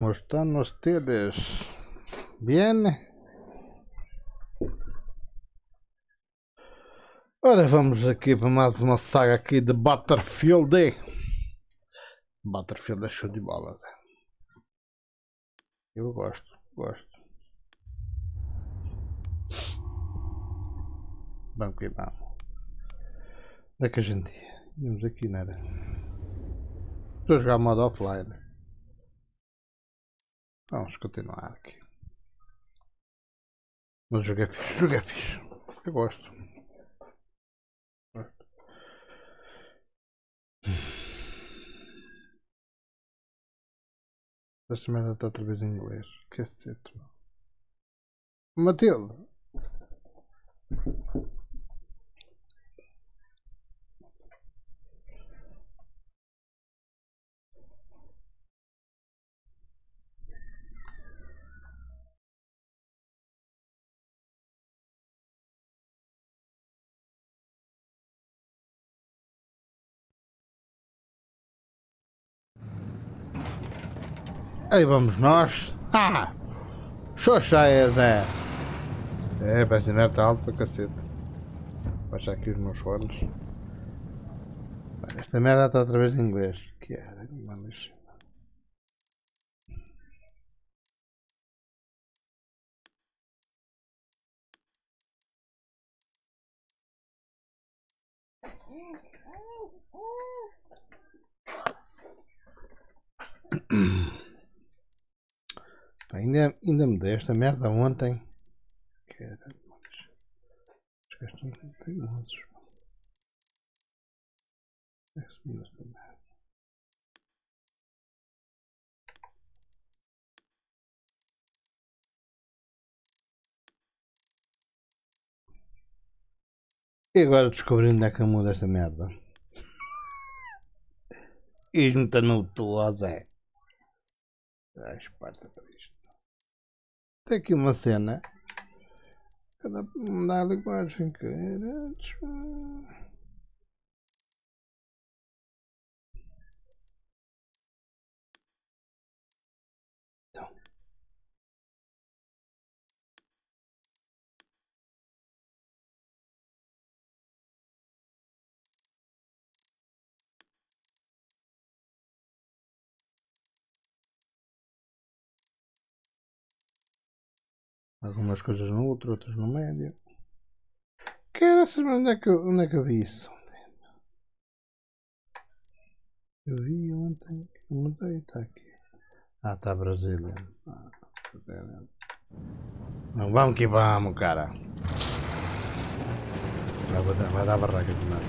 ¿Cómo están ustedes? ¿Bien? Ahora vamos aqui para mais uma saga aqui de Battlefield. Battlefield é show de bola. Eu gosto. Vamos que vamos. Onde é que a gente ia? Íamos aqui, não era? Estou a jogar modo offline. Vamos continuar aqui. Mas joguei fixe. Eu gosto. Esta merda está outra vez em inglês. Que cacete. Matilde! Aí vamos nós! Ah! Xoxa é Zé! É, parece merda, está alto para cacete. Vou baixar aqui os meus olhos. Esta merda está outra vez em inglês. Que é? Ainda me dei esta merda ontem. Caramba. Os gajos estão muito teimosos. Subiu esta merda. E agora descobrindo onde é que eu mudo esta merda. Isto não está no teu, Zé. Ah, esparta para isto. Tem aqui uma cena. Cada mudar a linguagem que era. Então. Algumas coisas no outro, outras no médio. Quero saber onde é que eu vi isso. Eu vi ontem. Mudei, está aqui. Ah, está Brasília. Ah, não, vamos que vamos, cara. Vai dar barraca de nada.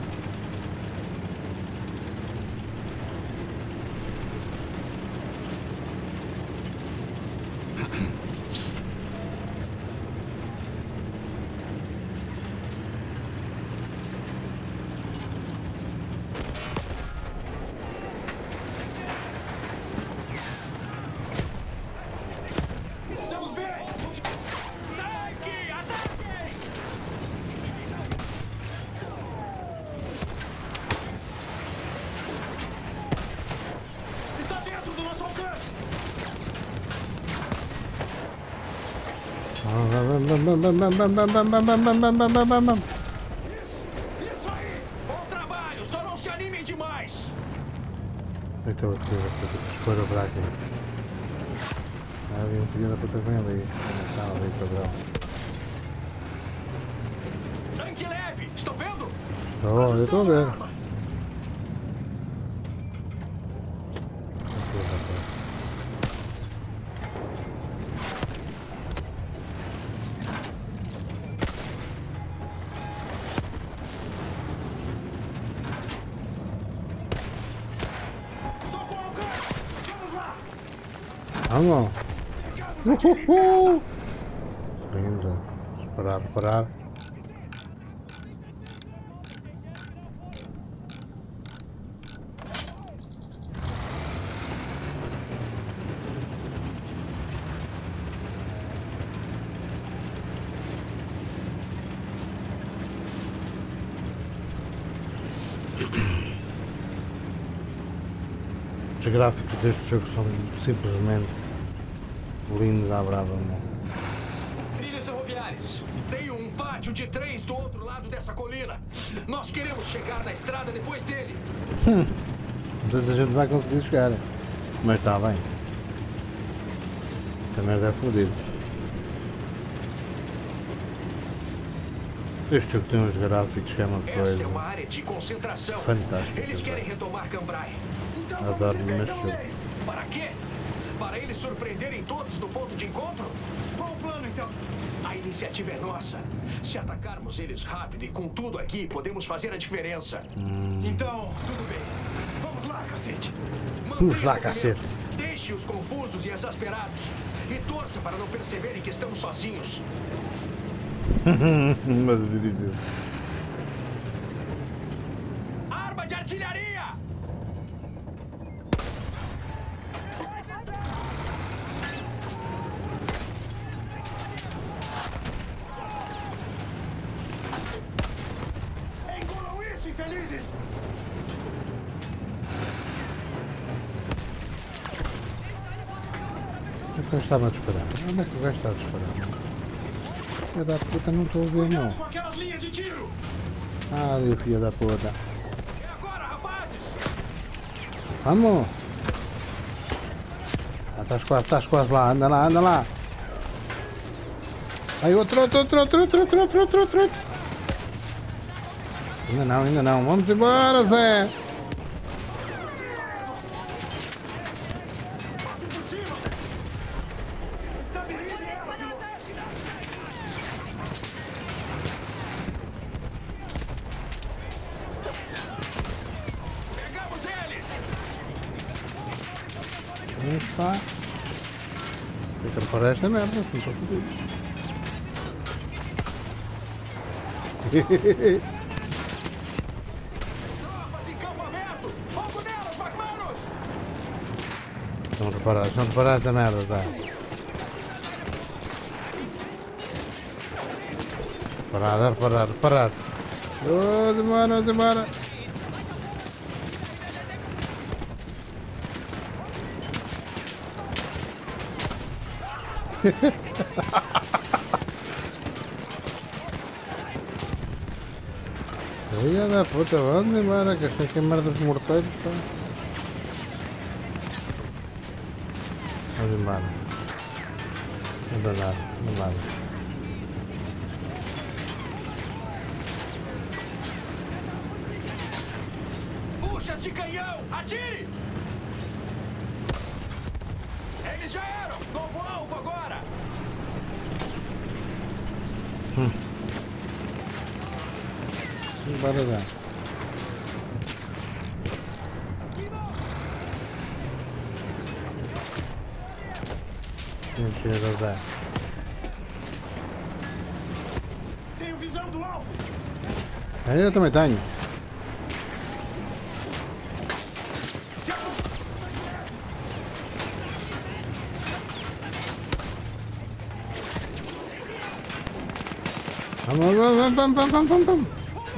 Isso aí! Bom trabalho! Só não se animem demais! Então eu tiro para o buraco. Ah, eu queria dar para o tamanho ali. Ali, padrão. Tanque leve! Estão vendo? Oh, eu estou vendo. Vamos! Lindo! Parar! Os gráficos deste jogo são simplesmente lindos à brava, mano. Trilhas ferroviárias. Tem um pátio de trens do outro lado dessa colina. Nós queremos chegar na estrada depois dele. Não sei se a gente vai conseguir chegar. Mas está bem. Esta merda é fodida. Este jogo tem uns gráficos que é uma coisa. Esta é uma área de concentração. Fantástica. Eles querem retomar Cambrai. Então vamos encontrar. Para quê? Para eles surpreenderem todos no ponto de encontro? Qual o plano então? A iniciativa é nossa. Se atacarmos eles rápido e com tudo aqui, podemos fazer a diferença. Então, tudo bem. Vamos lá, cacete. Vamos lá, cacete. Deixe-os confusos e exasperados. E torça para não perceberem que estamos sozinhos. Mas eu diria. Arma de artilharia! O gajo estava a disparar. Onde é que o gajo está a disparar? Filha da puta, não estou a ver, não. Ah, ali o filho da puta. Vamos! Ah, estás quase lá, anda lá, anda lá! Aí outro! Ainda não, vamos embora, Zé! Fica fora desta merda, se não estou fodido. Estão a reparar esta merda, tá? Reparar. Oh, demora. Filha da puta, vamos embora, que esta aqui é merda dos morteiros, pá. Vamos embora. Não dá nada. Puxas de canhão, atire! Eles já eram! Novo alvo agora! Bora lá. Mentira, Zé. Tenho visão do alvo! Aí eu também tenho.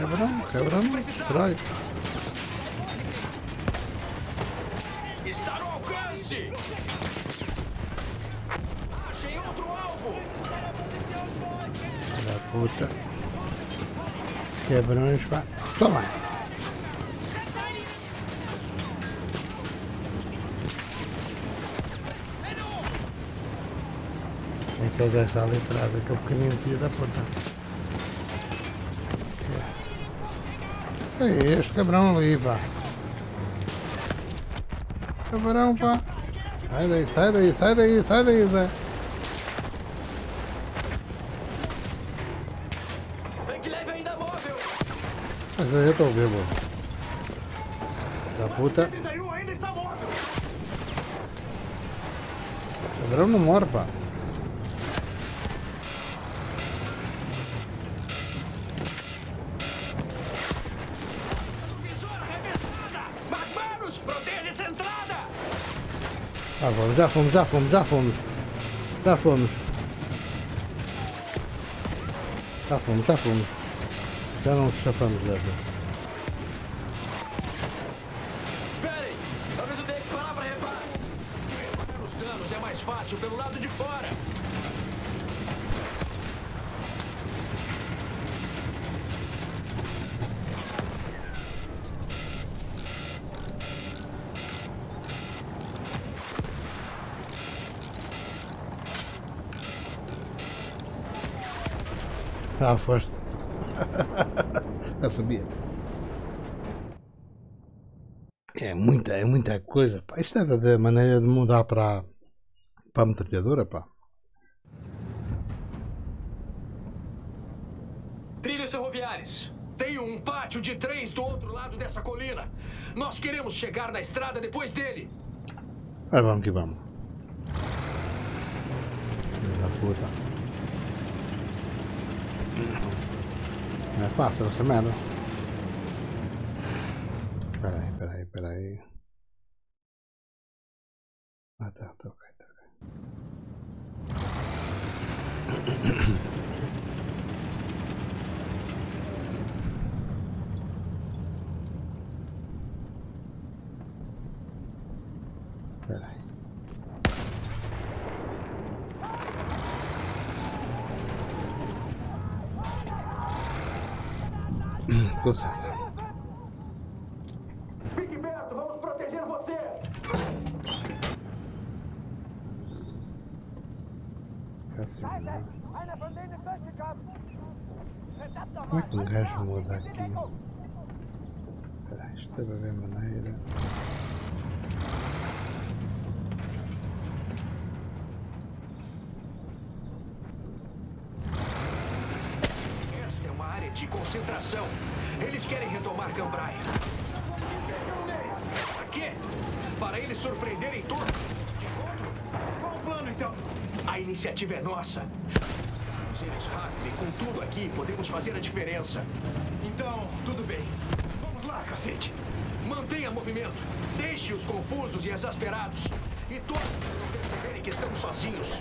Vamos. Quebramos, destrói. Está no alcance! Achei outro alvo! Da puta. Quebramos, pá. Toma! É aquele gajo está ali atrás, aquele pequenino filho da puta. É este cabrão ali, pá. Cabrão, pá. Sai daí, Zé. Tem que levar ainda móvel. Mas eu estou vendo. Da puta. Cabrão não morre, pá. Ah, vamos, já fomos. Já não nos chafamos dessa. Esperem, talvez eu tenha que parar para reparar. Reparar os danos é mais fácil. Você pelo lado de fora. Ah, foste. Já sabia. É muita coisa, pá. Isto é da maneira de mudar para a metralhadora, pá. Trilhos ferroviários. Tem um pátio de trens do outro lado dessa colina. Nós queremos chegar na estrada depois dele. Ah, vamos que vamos. Filho da puta. Não é fácil essa merda. Espera aí. Ah, tá ok, Espera aí. Cosas. Fique perto, vamos proteger você. Como é que um gajo muda aqui? Espera, isto deve haver maneira. Esta é uma área de concentração. Eles querem retomar Cambrai. Para quê? Para eles surpreenderem tudo. De encontro? Qual o plano, então? A iniciativa é nossa. Vamos eles rápido e com tudo aqui podemos fazer a diferença. Então, tudo bem. Vamos lá, cacete. Mantenha movimento. Deixe-os confusos e exasperados. E todos não perceberem que estamos sozinhos.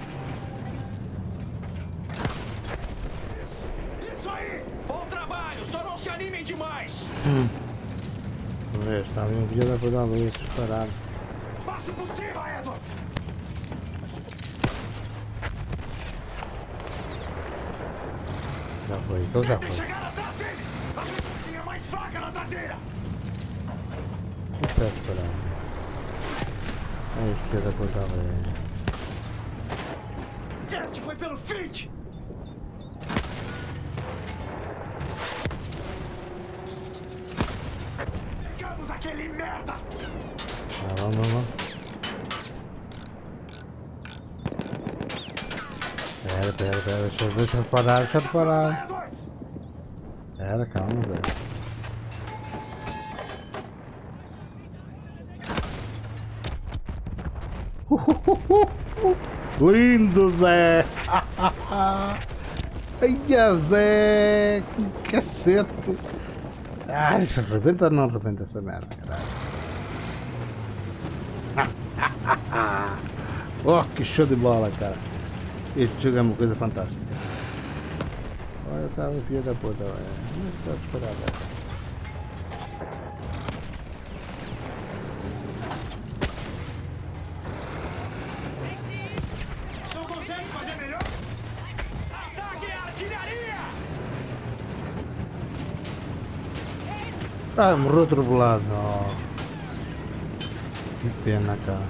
Está ali um guiador para dar luz, disparar. Faça o possível, Edward! Já foi, então já foi. A gente é mais fraca na traseira! Espera, espera. Aí, esquerda para dar luz. Este foi pelo frente! Aquele merda! Vamos. Pera, deixa eu parar. Pera, calma, velho. Lindo, Zé! Ai, Zé! Que cacete! Ai, se arrebenta ou não arrebenta essa merda, caralho. Oh, que show de bola, cara. Este jogo é uma coisa fantástica. Olha, tá um filho da puta, velho. Não está disparado, velho. Ah, morreu atropelado. Oh. Que pena, cara.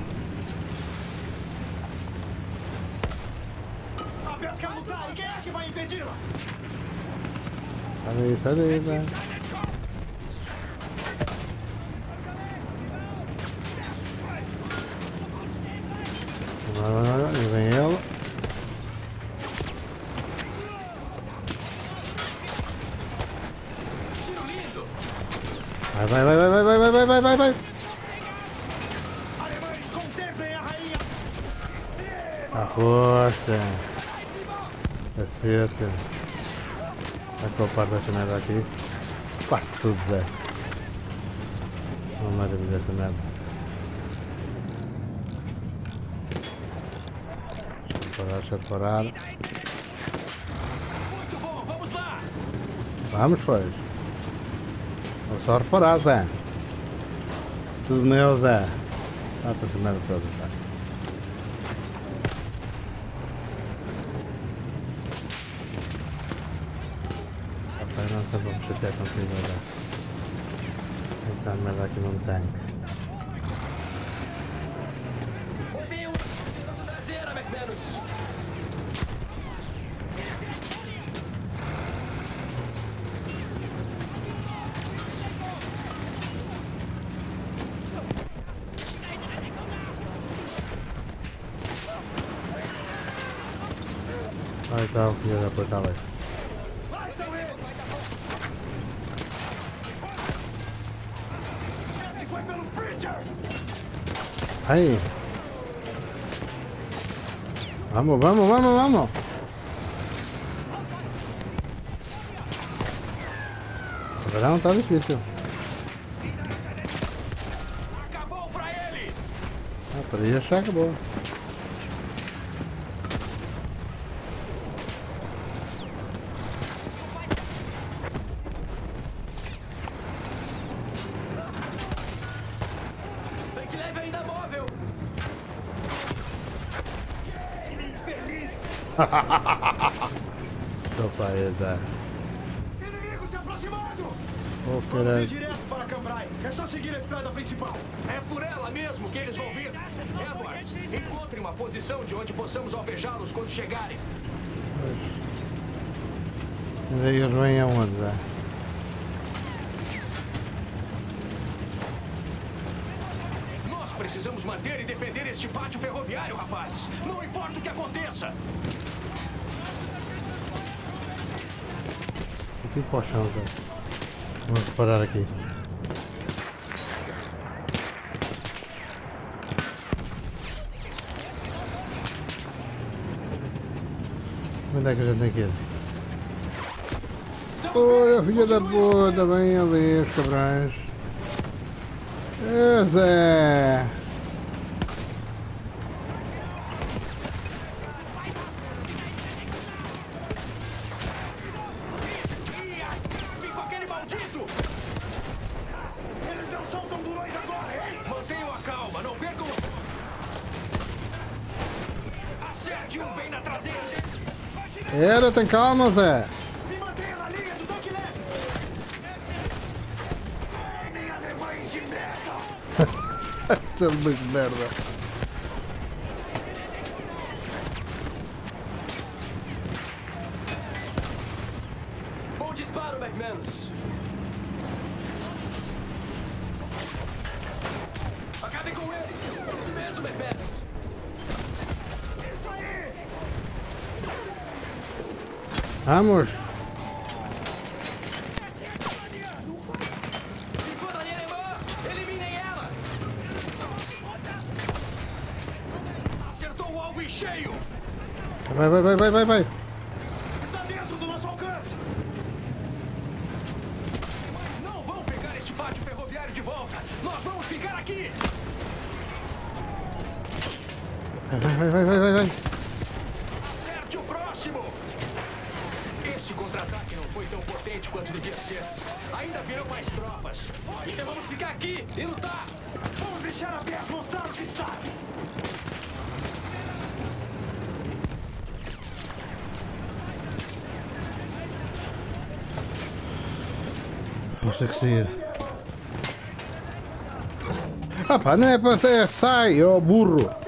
A pesca voltar, quem é que vai impedi-la? Sai daí, velho. Agora vem ele. Vai. Alemães, contemplem a rainha. Aposta. Caceta. Vai topar dessa merda aqui. Pá, tudo bem. Não mais a vida dessa merda. Deixa eu parar. Muito bom, vamos lá. Vamos, pois. Vou só reparar, Zé. Tudo meu, Zé. Mata essa merda toda, tá? se te ha conseguido esta mierda que no tengo. Ahí está un tío de apretarle. Ahí. Vamos, vamos, vamos, vamos. La verdad no está difícil. Ah, pero ya se acabó. Seu país é. Inimigo se aproximando! Vou querer direto para Cambrai. É só seguir a estrada principal. É por ela mesmo que eles vão vir. Edward, encontre uma posição de onde possamos alvejá-los quando chegarem. Mas aí eles vêm aonde? Nós precisamos manter e defender este pátio ferroviário, rapazes. Não importa o que aconteça. Que pochão, cara. Vamos parar aqui. Onde é que a gente tem que ir? Olha, filha da puta, vem ali, os cabrões. Esse é... Era, tem calma, Zé. Me mantenha na linha do tanque leve. Minha alemães de merda. Também de merda. Bom disparo, McManus. Acabem com eles. Mesmo, McManus. Isso aí. Vamos. Eliminem ela. Acertou o alvo em cheio. Vai, vai, vai, vai, vai, vai. Está dentro do nosso alcance. Mas não vão pegar este pátio ferroviário de volta. Nós vamos ficar aqui. Vai, vai, vai, vai, vai, vai. Acerte o próximo. Este contra-ataque não foi tão potente quanto devia ser. Ainda virão mais tropas. Ainda vamos ficar aqui e lutar. Vamos deixar aberto, mostrar o que sabe. Vamos ter que sair. Rapaz, não é pra sair. Sai, ô burro.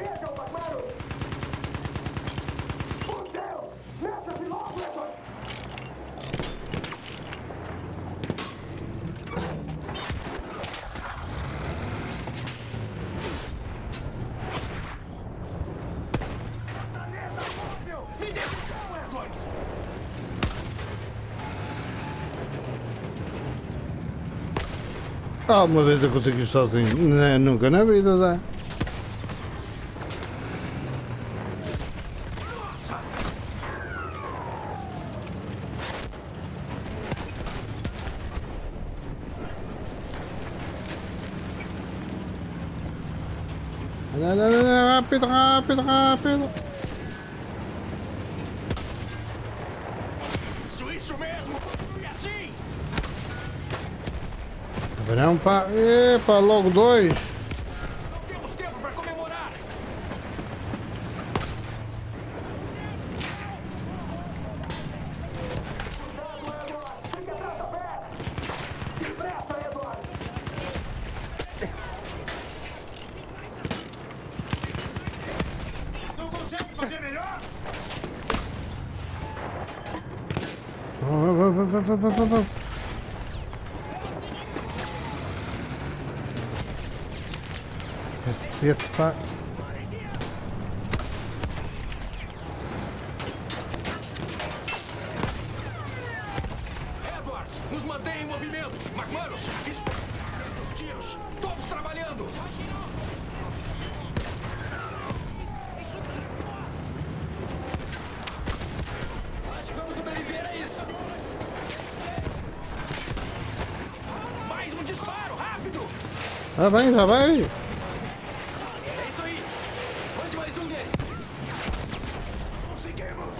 Alguma vez eu consegui sozinho, não, nunca na vida dá. Não, não, não, não, rápido, rápido, rápido. Isso mesmo, é assim. Verão para... Epa, logo dois. Não temos tempo para comemorar. It's the attack. Já vai, já vai! É isso aí! Mande mais um deles! Conseguimos!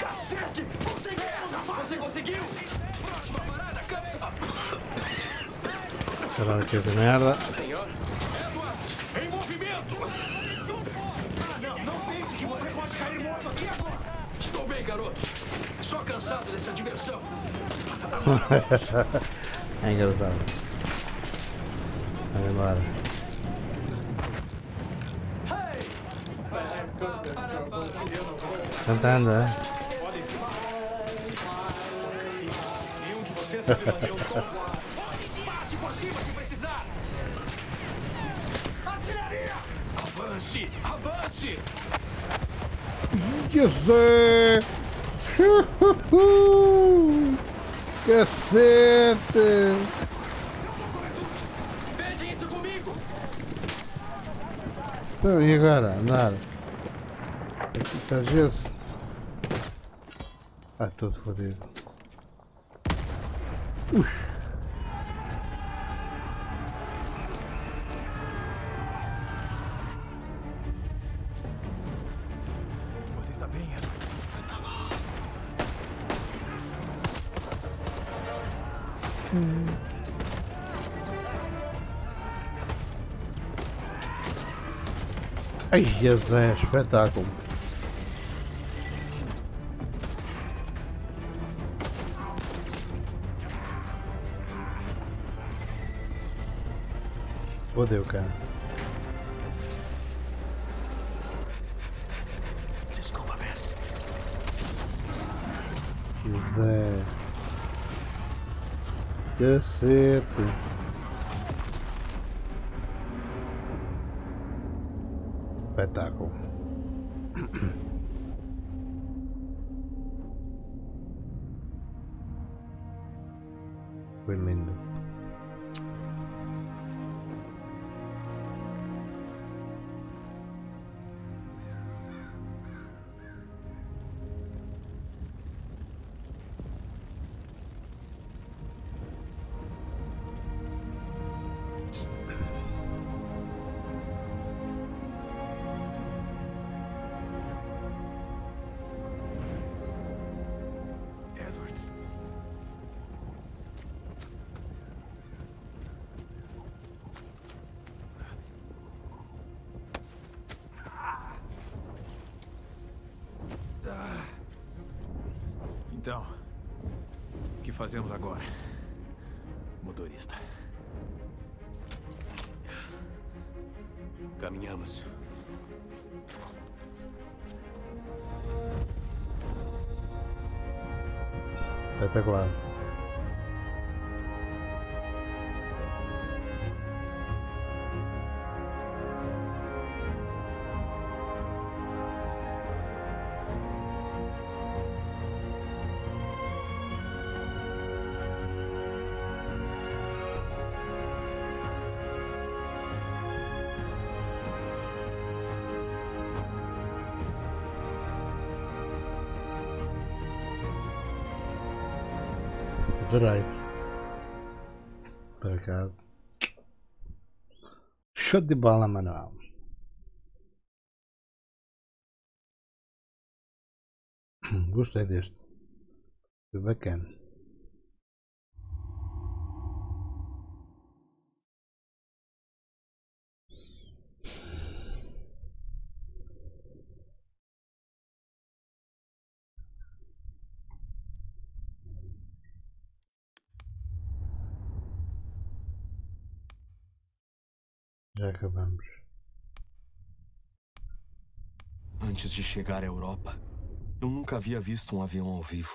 Cacete! Conseguimos! Você conseguiu! Próxima parada, câmera! Caralho, que de merda! Senhor! Edward! Em movimento! Não pense que você pode cair morto aqui agora! Estou bem, garoto! Só cansado dessa diversão! É engraçado! Vale. Cantando, é? Passe por cima se precisar. Artilharia! Avance! Avance! Cacete! Então, e agora? Andar. Aqui está gesso. Ah, todo fodido. Você está bem, Edward? Ai, Jesus, é espetáculo. Fodeu, cara. Desculpa, Bess. Cacete. Espectáculo. Foi lindo. Então, o que fazemos agora, motorista? Caminhamos. Está claro. Adorei. Por acaso. Show de bola, Manuel. Gostei deste. Foi bacana. Já acabamos. Antes de chegar à Europa, eu nunca havia visto um avião ao vivo.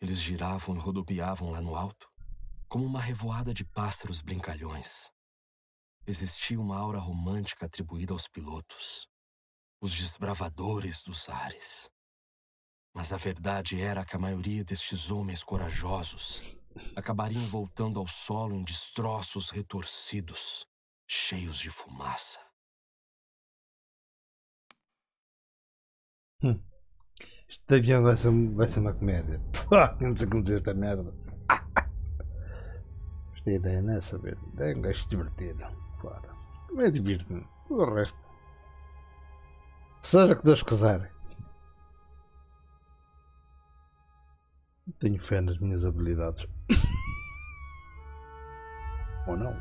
Eles giravam e rodopiavam lá no alto, como uma revoada de pássaros brincalhões. Existia uma aura romântica atribuída aos pilotos, os desbravadores dos ares. Mas a verdade era que a maioria destes homens corajosos acabariam voltando ao solo em destroços retorcidos, cheios de fumaça. Este avião vai ser uma comédia. Temos a conduzir esta merda. Esta ideia não é saber. É um gajo divertido. Foda-se. Eu divirto-me. Tudo o resto. Seja o que Deus quiser. Tenho fé nas minhas habilidades. Ou não? O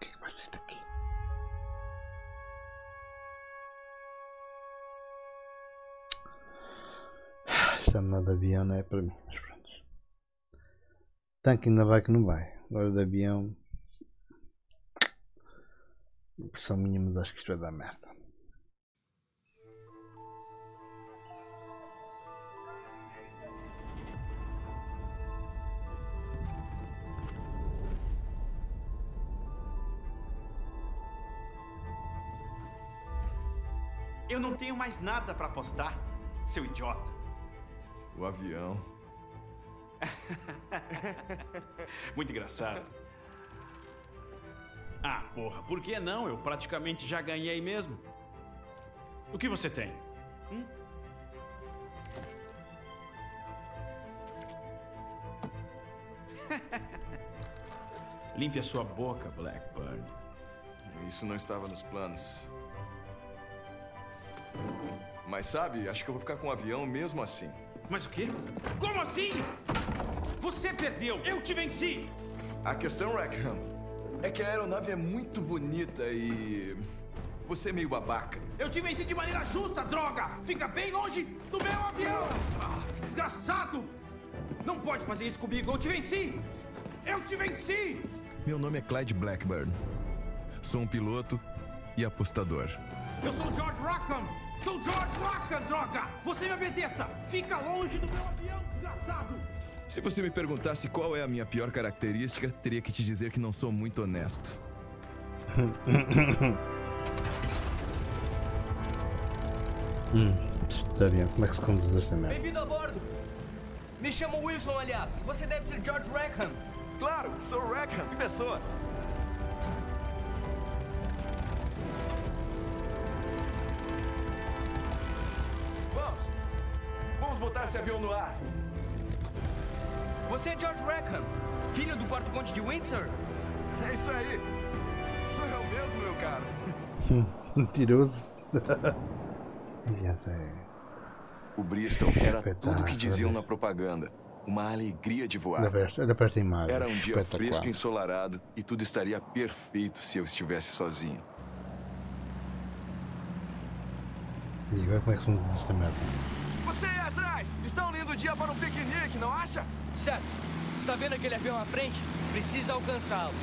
que é que vai ser daqui? Está nada de avião, não é para mim. Mas pronto. Tanque ainda vai que não vai. Agora de avião, impressão minha, mas acho que isto vai dar merda. Eu não tenho mais nada para apostar, seu idiota. O avião. Muito engraçado. Ah, porra, por que não? Eu praticamente já ganhei mesmo. O que você tem? Limpe a sua boca, Blackburn. Isso não estava nos planos. Mas sabe, acho que eu vou ficar com o avião mesmo assim. Mas o quê? Como assim? Você perdeu! Eu te venci! A questão, Rackham, é que a aeronave é muito bonita e... você é meio babaca. Eu te venci de maneira justa, droga! Fica bem longe do meu avião! Desgraçado! Não pode fazer isso comigo! Eu te venci! Eu te venci! Meu nome é Clyde Blackburn. Sou um piloto e apostador. Eu sou George Rackham! Sou George Rackham, droga! Você me obedeça! Fica longe do meu avião, desgraçado! Se você me perguntasse qual é a minha pior característica, teria que te dizer que não sou muito honesto. Estaria. Como é que se conduz esta merda? Bem-vindo a bordo! Me chamo Wilson, aliás. Você deve ser George Rackham. Claro, sou Rackham, que pessoa! Botar esse avião no ar. Você é George Rackham, filho do quarto conde de Windsor? É isso aí. Sou eu mesmo, meu caro. Mentiroso. O Bristol era tudo o que diziam na propaganda. Uma alegria de voar. Era um dia fresco e ensolarado e tudo estaria perfeito se eu estivesse sozinho. E agora como é que vamos fazer essa merda? Você aí atrás! Está um lindo dia para um piquenique, não acha? Certo. Está vendo aquele avião à frente? Precisa alcançá-lo.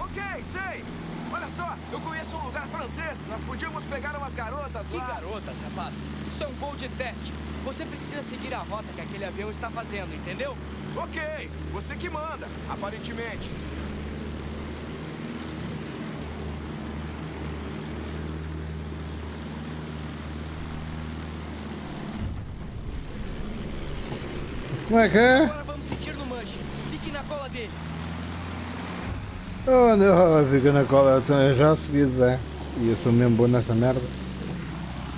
Ok, sei. Olha só, eu conheço um lugar francês. Nós podíamos pegar umas garotas lá. Que garotas, rapaz? Isso é um voo de teste. Você precisa seguir a rota que aquele avião está fazendo, entendeu? Ok, você que manda, aparentemente. Como é que é? Agora vamos sentir no manche. Fique na cola dele. Oh, não, fica na cola. Já se quiser. E eu sou mesmo bom nessa merda.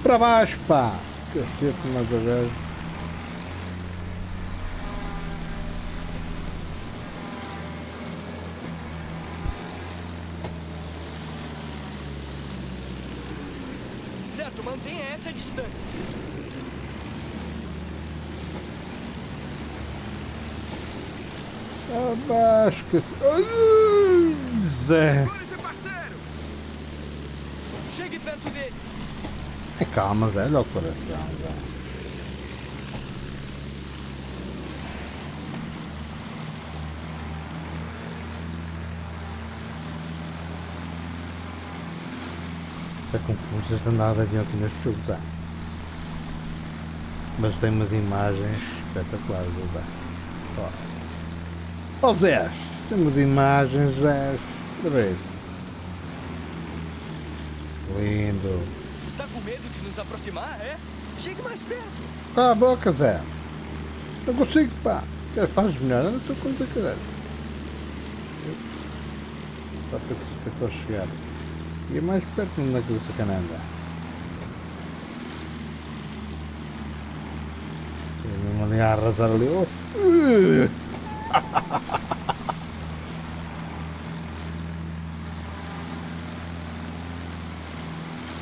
Para baixo, pá. Cacete, mais a vez. Certo, mantenha essa distância. Abaixo que... Zé! Chegue perto dele! É calma, Zé, olha o coração, Zé. Estou confuso de andar de avião aqui neste jogo, sabe? Mas tem umas imagens espetaculares, verdade? Só. Ó Zé! Temos imagens, Zé! Lindo! Está com medo de nos aproximar, é? Chegue mais perto! Cala a boca, Zé! Não consigo, pá! Quero fazer melhor, não estou com o caralho! Só para que estou a chegar. E é mais perto onde é que o sacana anda. Vamos ali a arrasar ali. Oh.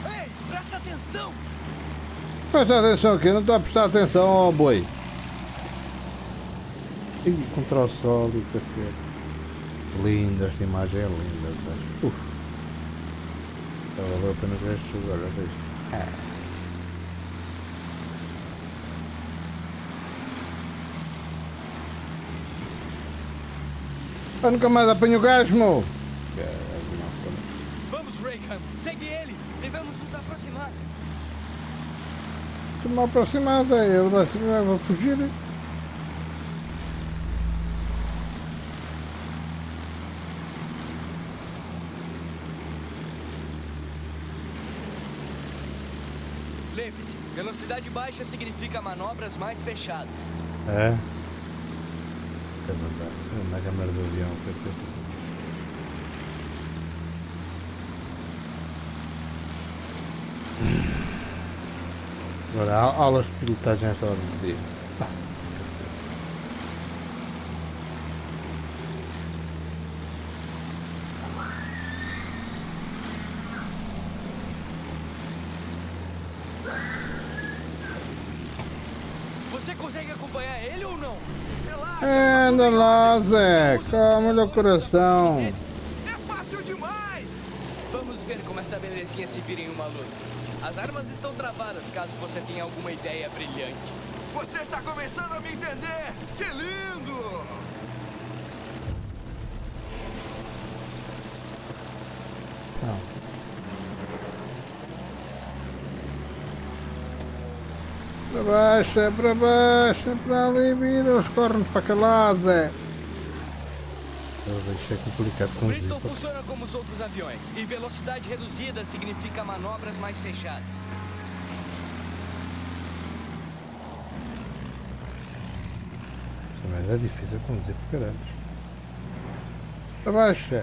Ei, presta atenção! Presta atenção aqui, não estou a prestar atenção, ó boi! E contra o sol e o cacete. Linda, esta imagem é linda. Uf. Valeu a pena ver este jogo, olha para isto. Eu nunca mais apanho o gás, meu! Vamos, Rackham! Segue ele! Devemos nos aproximar! Estou mal aproximado, ele vai se fugir. Lembre-se, velocidade baixa significa manobras mais fechadas. É? É verdade. Na câmera do avião, percebo. Agora, aulas de pilotagem nesta hora do dia. Anda lá, Zé, calma meu coração. É fácil demais. Vamos ver como essa belezinha se vira em uma luta. As armas estão travadas, caso você tenha alguma ideia brilhante. Você está começando a me entender. Que lindo! Não. Para baixo, para ali, vira os cornos para calada. Eu deixei complicado com isso. Bristol funciona como os outros aviões e velocidade reduzida significa manobras mais fechadas. Mas é difícil conduzir por caralho. Para baixo. É.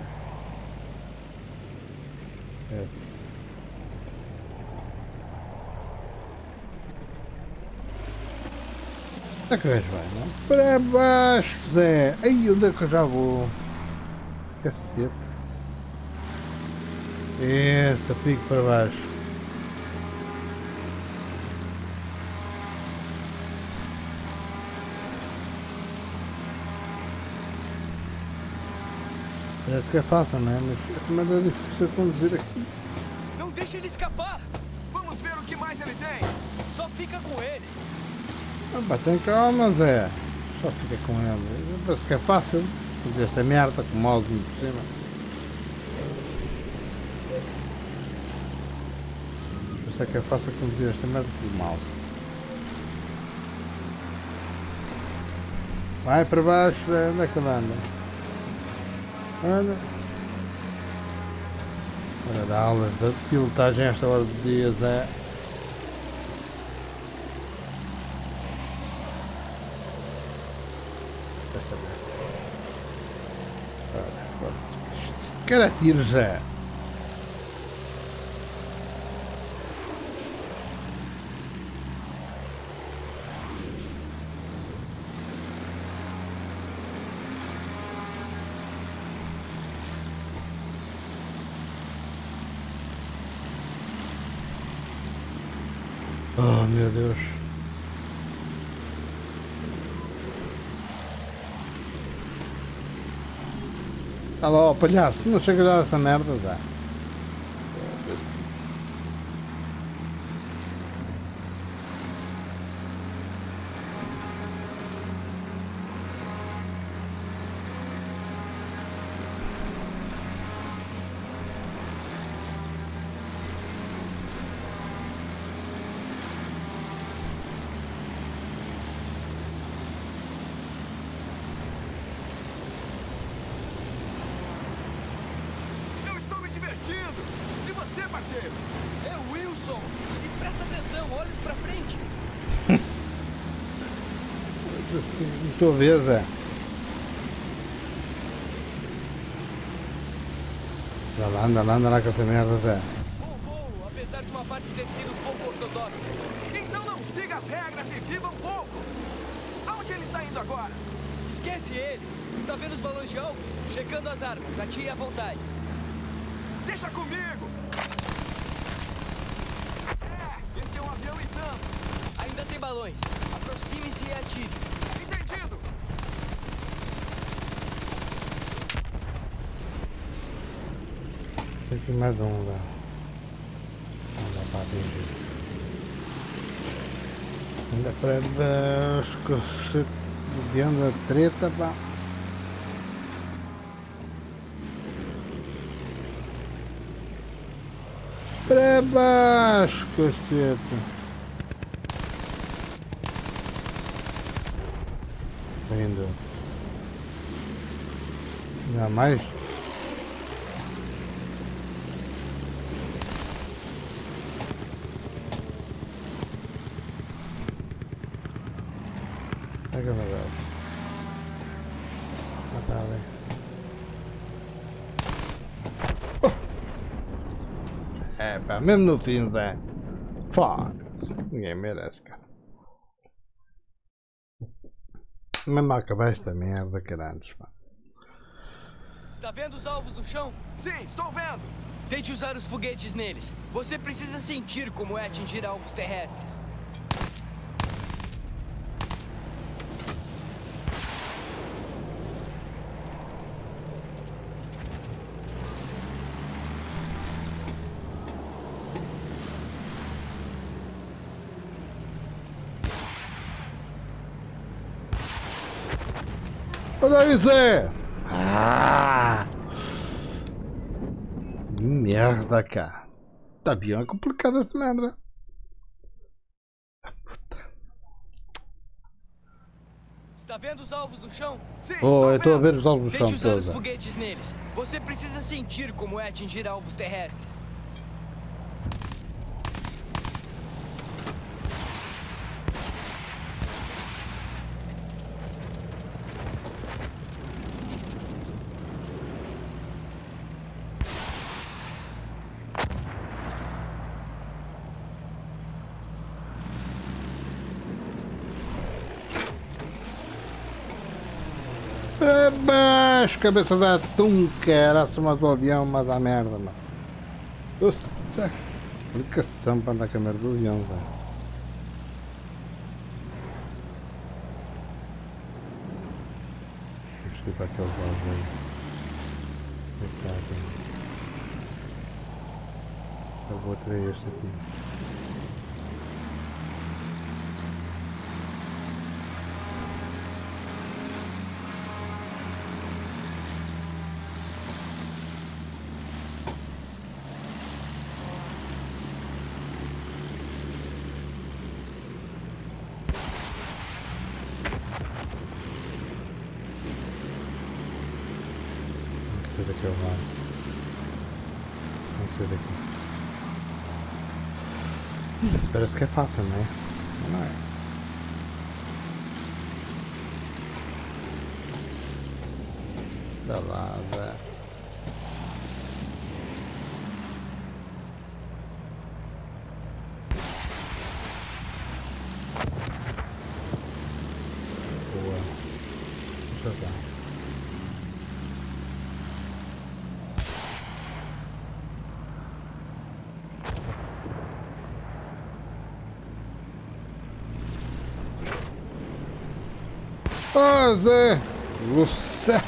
Onde é que o gajo vai, não? Para baixo, Zé! Aí, onde é que eu já vou? Caceta! Essa, pico para baixo! Parece que é fácil, não é? Mas é difícil conduzir aqui. Não deixa ele escapar! Vamos ver o que mais ele tem! Só fica com ele! Opa, tem calma, Zé. Só fica com ele. Parece que é fácil fazer esta merda com o mouse por cima. Parece que é fácil fazer esta merda com o mouse. Vai para baixo, Zé. Onde é que ele anda? Olha. Olha, dá aulas de pilotagem a esta hora do dia, Zé. Quero atirar já. Oh, meu Deus. Alô, palhaço, não chega a dar essa merda, já. divertido! E você, parceiro? É o Wilson! E presta atenção, olhos pra frente! Deixa eu ver, Zé. Anda lá com essa merda, Zé. Bom voo, apesar de uma parte ter sido pouco ortodoxa. Então não siga as regras e viva um pouco! Aonde ele está indo agora? Esquece ele! Está vendo os balões de alvo? Checando as armas, atire à vontade. Deixa comigo! É, esse é um avião e tanto. Ainda tem balões. Aproxime-se e atire. Entendido! Tem que mais um lá. Vamos lá para ainda para baixo, se vendo a treta, pá. Pra baixo, caceta. Indo. Ainda mais. Pega o negócio. Tá, velho. É, pá, mesmo no fim, velho. Foda-se. Ninguém merece, cara. Mesmo acabar esta merda, caralho, pá. Está vendo os alvos no chão? Sim, estou vendo. Tente usar os foguetes neles. Você precisa sentir como é atingir alvos terrestres. Olha aí, Zé! Ah! Merda, cara. Tá bem complicado essa merda. Está vendo os alvos no chão? Sim, eu tô a ver os alvos no chão. Tente usar os foguetes neles. Você precisa sentir como é atingir alvos terrestres. Baixo, cabeça da tunca, era só mais o avião, mas a merda, mano. Nossa, aplicação para andar com a merda do avião, velho. Deixa eu ir para aqueles lados aí. Eu vou atrair este aqui. Parece que é fácil, né? Não é? Dá lá, Zé. Boa. Deixa eu ver. Ah, Zé! Nossa!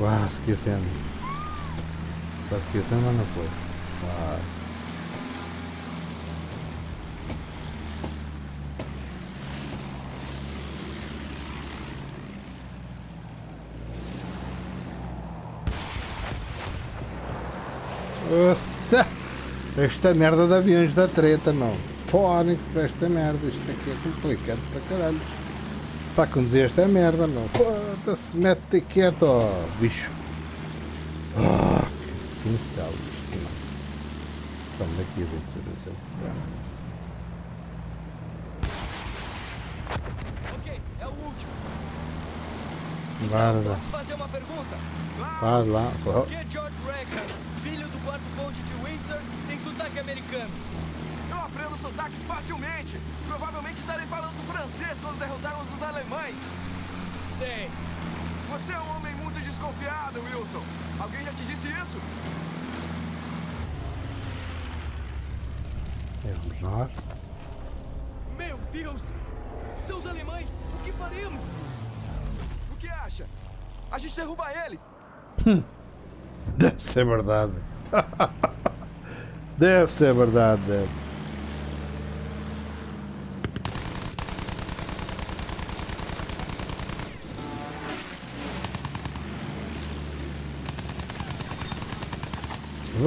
Uau, esquecendo. Tá esquecendo, mas não foi. Uau. Nossa! Esta merda de aviões da treta, não. Fónix para esta merda. Isto aqui é complicado para caralho. Para conduzir esta merda, meu. Foda-se, mete-te quieto, ó, bicho. Ah, Dings da stehen. Komm, weg hier weg zu lösen. Ok, é o último. Guarda. Vai lá. Por que George Rackham, filho do quarto conde de Windsor, tem sotaque americano? Eu aprendo sotaques facilmente. Provavelmente estarei falando francês quando derrotarmos os alemães. Sei. Você é um homem muito desconfiado, Wilson. Alguém já te disse isso? Vamos lá. Meu Deus! São os alemães! O que faremos? O que acha? A gente derruba eles! Deve ser verdade. Deve ser verdade.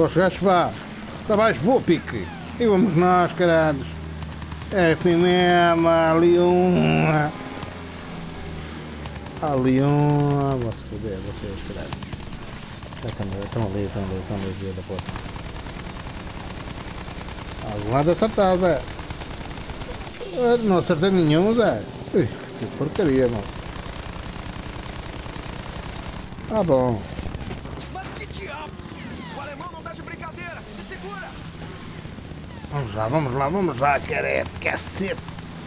Os gajos, vá para baixo, vou pique. E vamos nós, caralhos. É assim mesmo, ali uma. Ali uma. Vou-se foder, vocês, caralhos. Estão ali, via da porta. Algum lado acertado, é. Não acertei nenhum, Zé. Que porcaria, mano. Ah, bom. Vamos lá, careta, cacete.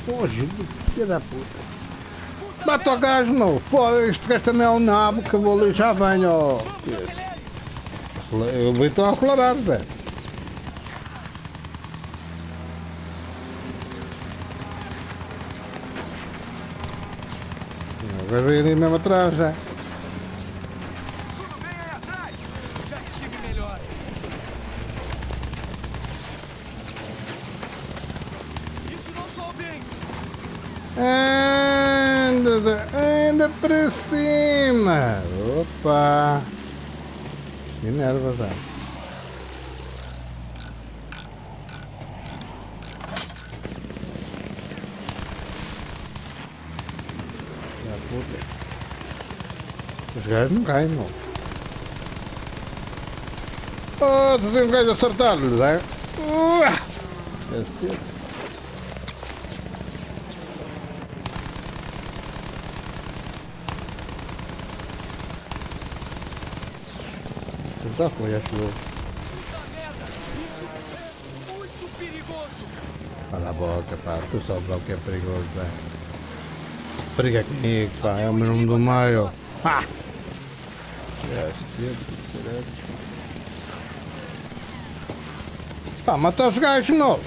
Hoje, filho da puta. Bata o gajo, meu. Foda, este gajo também é um nabo, que eu vou ali e já venho. Oh. Eu vou então acelerar, Zé. O gajo veio ali mesmo atrás, Zé. Anda para cima! Opa! Que nervos, tá? Os gajos não caem, não. Oh, tu tem um gajo a acertar-lhes, é? Já foi, acho eu. Muito perigoso. Para a boca, pá, tu sabes o que é perigoso, velho. Briga comigo, pá, é o meu nome do meio. Ha! Já sempre direto. Pá, mata os gajos, não!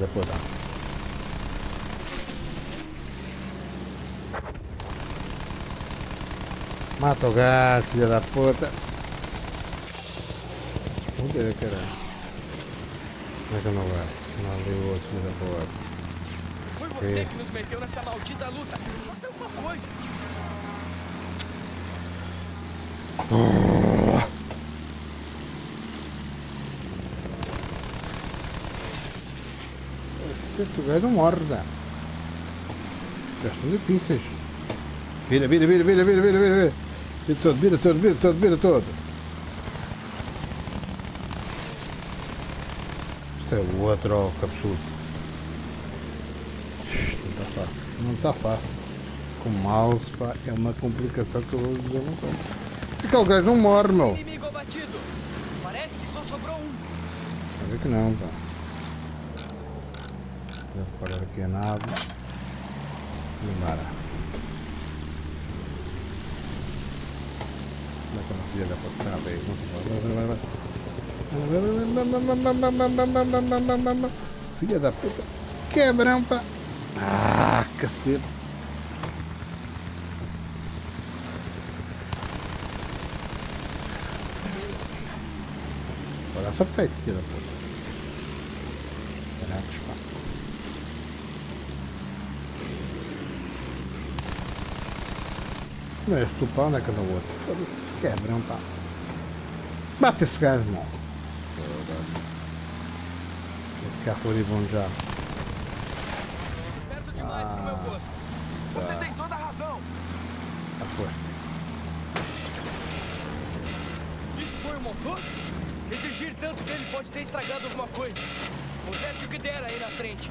Da puta. Mata o gato, filha da puta. Fudeu, caralho. Como é que eu não gato? Não li o outro, filha da puta. Foi você que nos meteu nessa maldita luta. Faça alguma coisa. Tu gajo não morre, Zé. Estão difíceis. Vira. Vira todo. Isto é o outro capsudo. Não está fácil. Com o mouse, pá, é uma complicação que eu vou dizer não como. Aquele gajo não morre, meu. Parece que só sobrou um. Olha que não, pá. Vou parar aqui a nave e embora. Como é que eu não podia dar para cá? Vai. Filha da puta. Quebrão, pá. Ah, cacete. Agora acertei, filha da puta. Caraca, pá. Não é estupar, onde é que anda o outro? Foda-se, quebram, pá. Bate esse gajo, não. Vou ficar floribão já. Perto demais pro meu gosto. Você tem toda a razão. Tá forte. Isso foi o motor? Exigir tanto dele pode ter estragado alguma coisa. Conserte o que der aí na frente.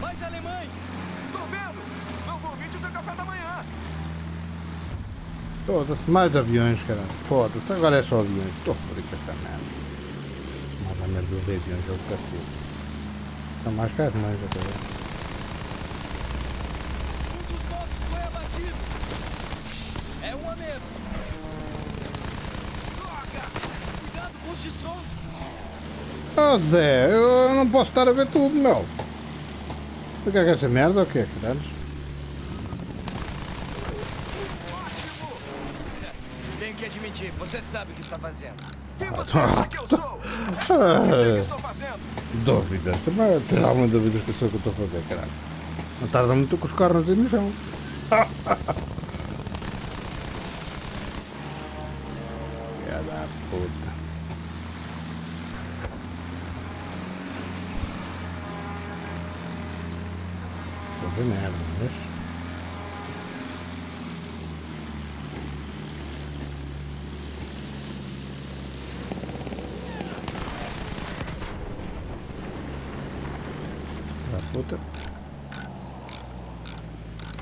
Mais alemães! Estou vendo! Não vomite o seu café da manhã! Foda-se, mais aviões, cara. Foda-se, agora é só aviões. Estou fodido com esta merda. Mais a merda dos aviões, é o cacete. Estão mais caros, mais agora. Oh Zé, eu não posso estar a ver tudo, meu. O que é essa merda ou o que é, caralho? Tenho que admitir, você sabe o que está fazendo. Quem você acha que eu sou? Eu sei o que estou fazendo. Dúvidas, também tens alguma dúvida que eu sei o que estou a fazer, caralho. Não tarda muito com os carros aí no chão. Cada puta. De merda, mas... Da puta.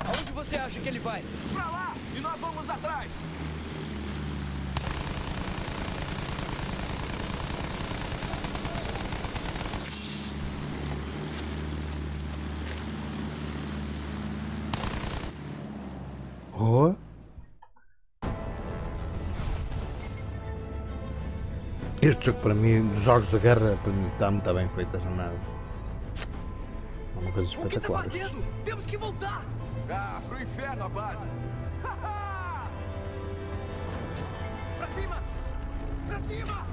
Aonde você acha que ele vai? Pra lá! E nós vamos atrás! Este jogo para mim, dos jogos da guerra, para mim está muito bem feito essa merda. É uma coisa espetacular. O que tá fazendo? Temos que voltar! Ah, pro inferno a base! Pra cima! Pra cima!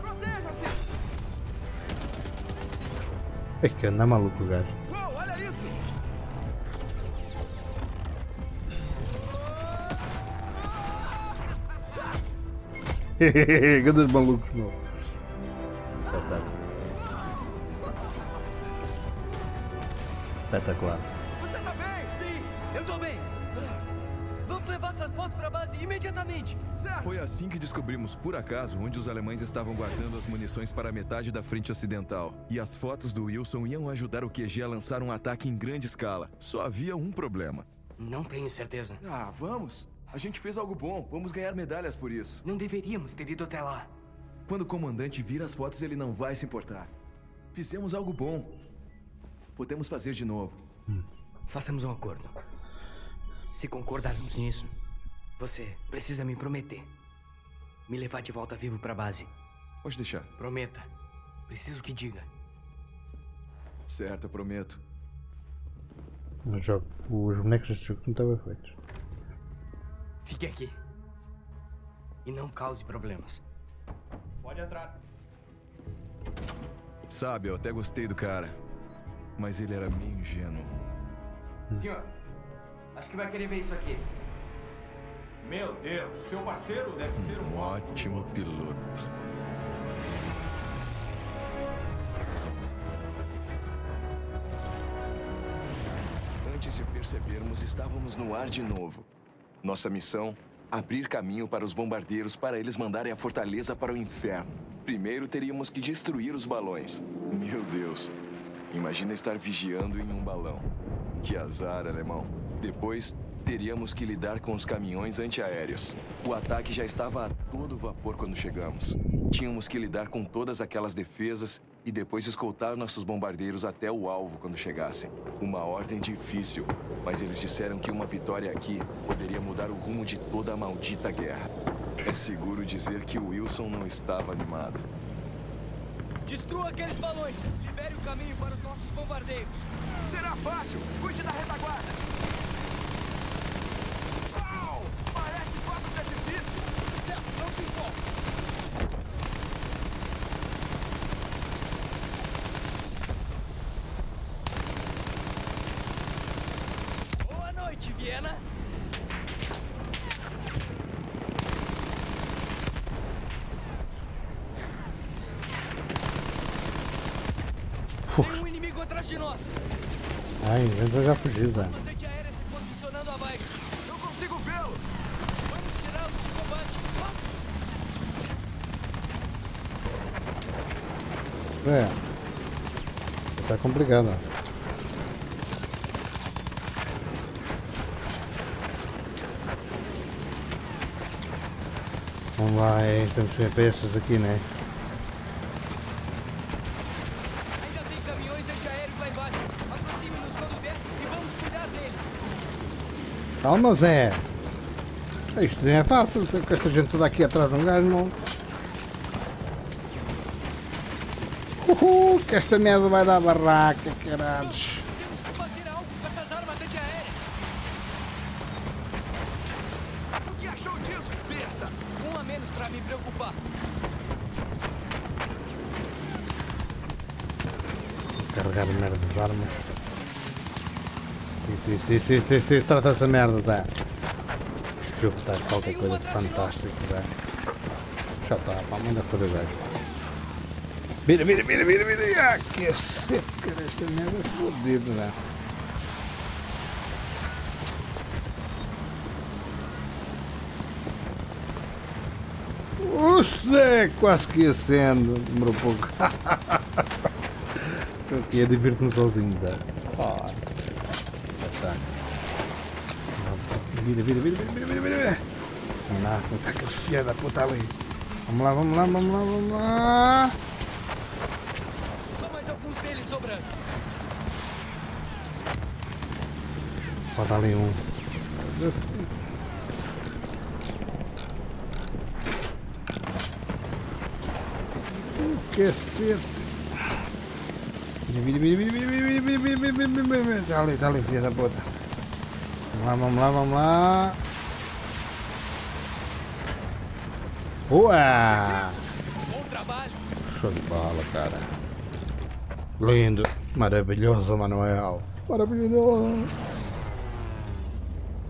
Proteja-se! É que anda maluco o gajo. Grandes malucos, meu. Espetáculo. Espetacular. Você tá bem? Sim, eu tô bem. Vamos levar essas fotos pra base imediatamente, certo? Foi assim que descobrimos, por acaso, onde os alemães estavam guardando as munições para a metade da frente ocidental. E as fotos do Wilson iam ajudar o QG a lançar um ataque em grande escala. Só havia um problema. Não tenho certeza. Ah, vamos? A gente fez algo bom, vamos ganhar medalhas por isso. Não deveríamos ter ido até lá. Quando o comandante vir as fotos, ele não vai se importar. Fizemos algo bom. Podemos fazer de novo. Façamos um acordo. Se concordarmos nisso, você precisa me prometer. Me levar de volta vivo pra base. Pode deixar. Prometa. Preciso que diga. Certo, eu prometo. Os bonecos desse jogo não estavam feitos. Fique aqui. E não cause problemas. Pode entrar. Sabe, eu até gostei do cara. Mas ele era meio ingênuo. Senhor, acho que vai querer ver isso aqui. Meu Deus, seu parceiro deve ser um ótimo piloto. Antes de percebermos, estávamos no ar de novo. Nossa missão, abrir caminho para os bombardeiros para eles mandarem a fortaleza para o inferno. Primeiro teríamos que destruir os balões. Meu Deus, imagina estar vigiando em um balão. Que azar, alemão. Depois, teríamos que lidar com os caminhões antiaéreos. O ataque já estava a todo vapor quando chegamos. Tínhamos que lidar com todas aquelas defesas e depois escoltar nossos bombardeiros até o alvo quando chegassem. Uma ordem difícil, mas eles disseram que uma vitória aqui poderia mudar o rumo de toda a maldita guerra. É seguro dizer que o Wilson não estava animado. Destrua aqueles balões. Libere o caminho para os nossos bombardeiros. Será fácil. Cuide da retaguarda. Uau! Parece quase ser difícil. Certo, não se importa. Viena. Tem inimigo atrás de nós. Ai, eu já fugi, velho. Capacete aéreo se posicionando abaixo. Não consigo vê-los. Vamos tirá-los do combate. É. Tá complicado, né? Vamos lá, temos que ver peças aqui, né? Ainda tem caminhões antiaéreos lá embaixo. Aproxime-nos quando der e vamos cuidar deles. Calma, Zé. Isto nem é fácil, com esta gente toda aqui atrás de um gajo, não. Uhul, que esta merda vai dar barraca, caralhos. Carregar merda das armas. Isso, trata essa merda, tá? Este jogo está qualquer coisa de fantástico, tá? Já está, pá, manda foder, velho. Mira! Ah, que cacete, cara, esta merda é fodida, né? Uxa, quase que ia sendo, demorou pouco. Ok, eu divirto-me sozinho, velho. Oh, tá. Vira. Vamos lá, vou estar aquele fiado a puta ali. Vamos lá. Só mais alguns deles sobrando. Falta ali um. Que cacete. Vira. Tá ali, filha da puta. Vamos lá. Boa! Bom trabalho. Show de bola, cara. Lindo. Maravilhoso, Manuel. Maravilhoso.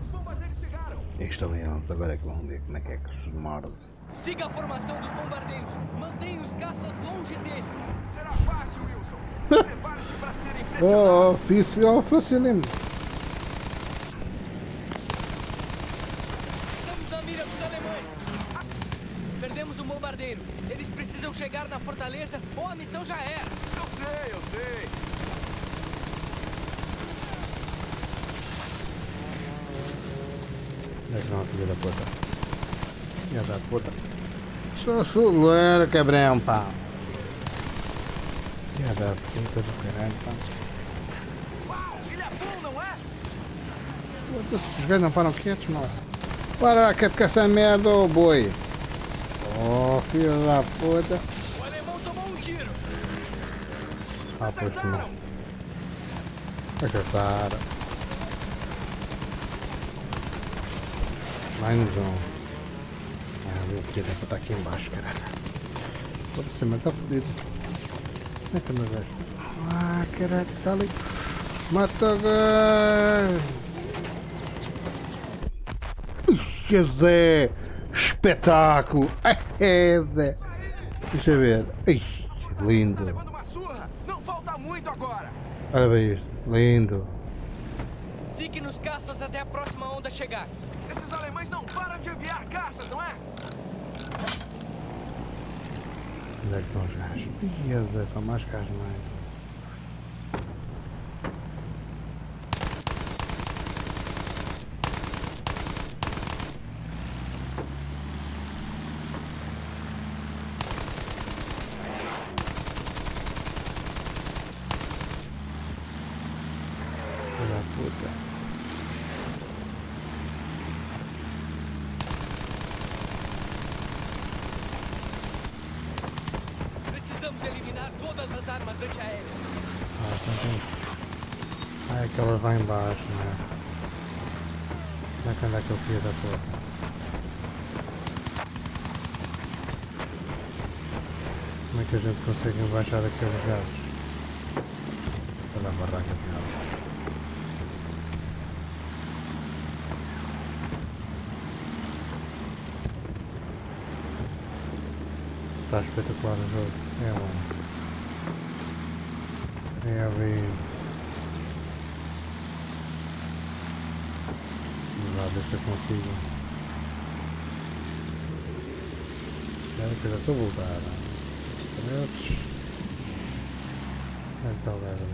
Os bombardeiros chegaram. Estão indo. Agora é que vamos ver como é que os mortos. Siga a formação dos bombardeiros. Mantenha os caças longe deles. Será fácil, Wilson. Prepare-se para ser impressionado. Fácil. Estamos na mira dos alemães. Perdemos um bombardeiro. Eles precisam chegar na fortaleza ou a missão já era. Eu sei. Não, filho da puta. Filha da puta. Sou chuleiro, quebrão, pá. Filha da puta do caralho, pá. Uau, ele é bom, não é? Os velhos não param quietos, mano. Para que essa merda, ô boi. Ô, filho da puta. O alemão tomou um tiro. Ah, poxa, não. Acertaram. Mais um. Meu filho, vou estar aqui embaixo, caralho. Pode ser, mas tá fudido. Como é que é, meu velho? Ah, caralho, tá ali. Mata, velho! Que Zé! Espetáculo! É, Zé! Deixa eu ver. Ai, lindo! Tá levando uma surra. Não falta muito agora! Olha bem isso, lindo! Fique nos caças até a próxima onda chegar. Esses alemães não param de enviar caças, não é? Onde é que estão os gajos? Jesus, são mais gajos, não é? Eliminar todas las armas de Chael. Ah, que ela vai embaixo, né? Como é que anda aquele filho da porra? Como é que a gente consegue embaixar aqueles gajos? Vou dar uma barraca de água. Está espetacular o jogo. É lá. É ali. Vamos lá ver se eu consigo. Espera que já estou voltado. 3 minutos. Onde está o gajo?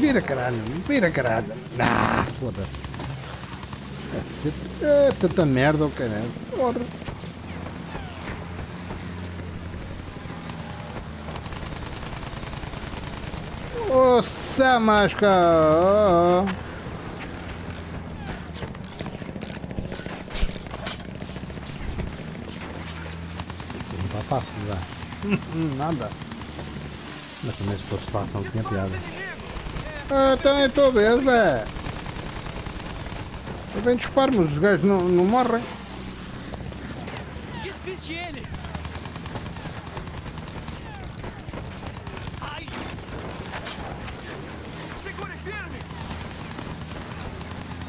Vira, caralho. Vira, caralho. Ah, foda-se. É tanta merda, o caralho. Foda. Nossa, máscara. Não tá fácil, já. Nada. Mas também se fosse fácil, não tinha piada. Ah, então eu estou a ver, Zé. Eu venho disparar, mas os gajos não morrem. Despiste ele. Ai. Segure firme.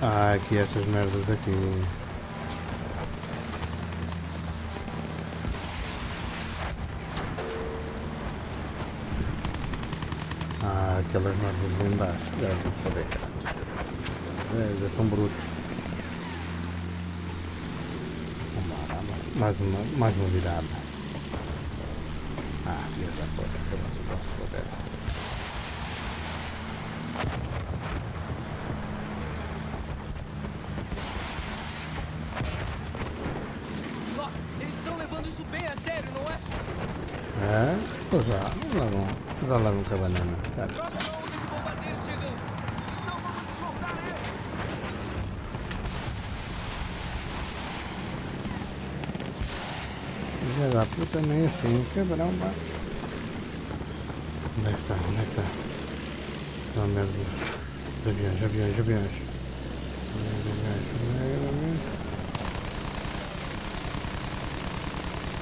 Ah, aqui estas merdas aqui. Aquelas merdas blindadas, já não sabia, cara. Já são brutos. Mais uma virada. Ah, já pode acabar o nosso poder. Nossa, eles estão levando isso bem a sério, não é? É, pois já, já lá nunca vai nem, cara. Da puta, nem assim, quebrão, pá. Onde é que está? Onde é que está? Não, merda. Aviões.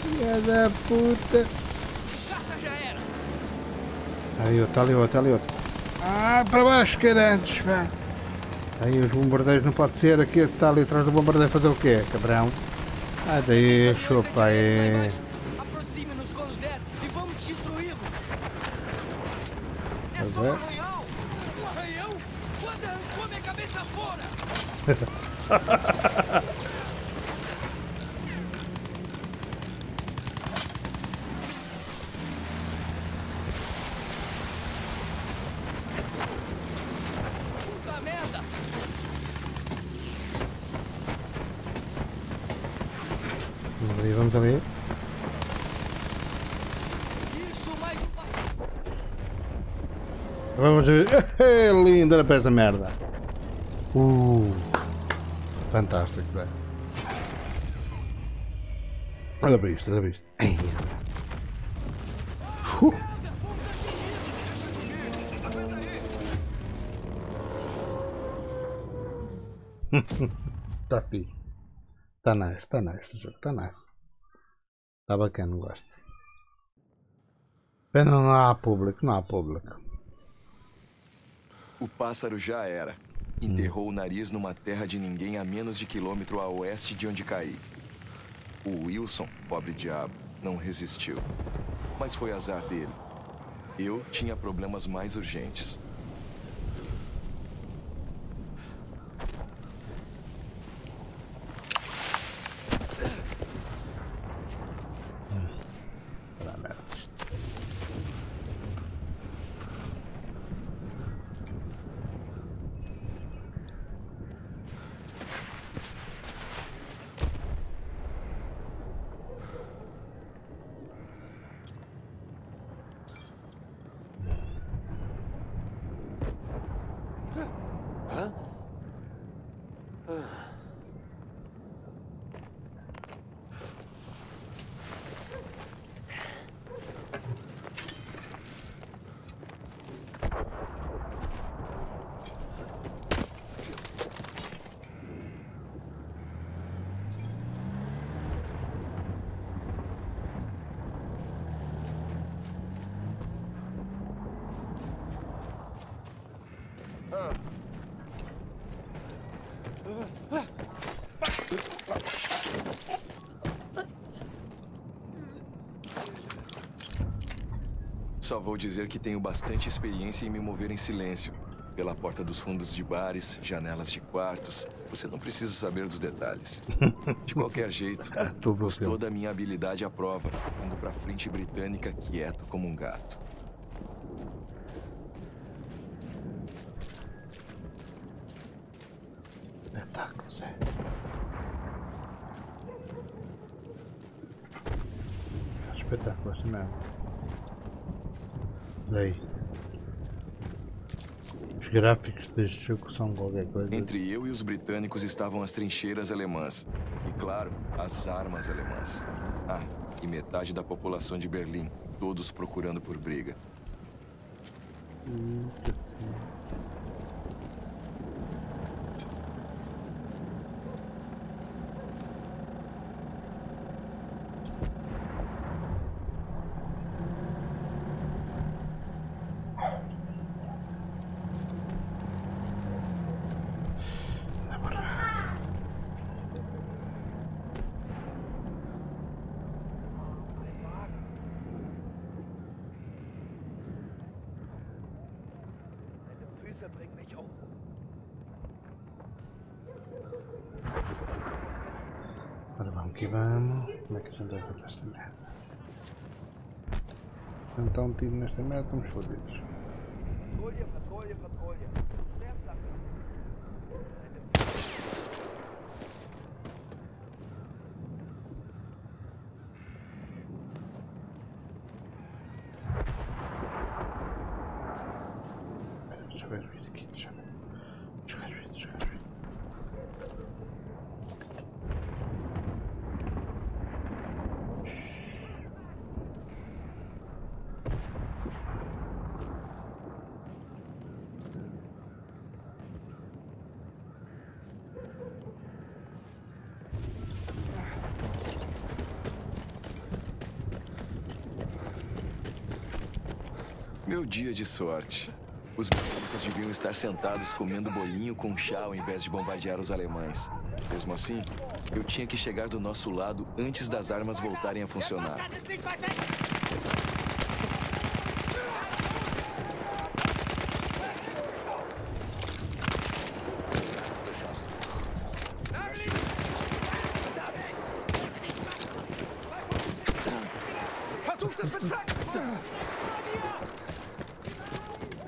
Filha da puta. Aí outro, ali outro. Ah, para baixo, carantes, pá. Aí os bombardeiros não pode ser. Aqui está ali atrás do bombardeiro fazer o quê, cabrão? Ah, daí, chupa aí. Aproxime-nos quando der e vamos destruí-los. É só um arranhão. Um arranhão? Quando arrancou minha cabeça fora. Linda peça merda. Fantástico, velho. Olha para isto, olha para isto. Está fixe. Está nice. Está nice. Está bacana, gosto. Pena não há público. O pássaro já era. Enterrou o nariz numa terra de ninguém a menos de quilômetro a oeste de onde caí. O Wilson, pobre diabo, não resistiu. Mas foi azar dele. Eu tinha problemas mais urgentes. Só vou dizer que tenho bastante experiência em me mover em silêncio. Pela porta dos fundos de bares, janelas de quartos. Você não precisa saber dos detalhes. De qualquer jeito, gostou da minha habilidade à prova. Indo pra frente britânica, quieto como um gato. Espetáculo, assim mesmo. Daí. Os gráficos deste jogo são qualquer coisa. Entre eu e os britânicos estavam as trincheiras alemãs. E claro, as armas alemãs. Ah, e metade da população de Berlim. Todos procurando por briga. Então, tiro nesta merda, estamos fodidos. Patrulha, patrulha, patrulha. Meu dia de sorte. Os britânicos deviam estar sentados comendo bolinho com chá ao invés de bombardear os alemães. Mesmo assim, eu tinha que chegar do nosso lado antes das armas voltarem a funcionar.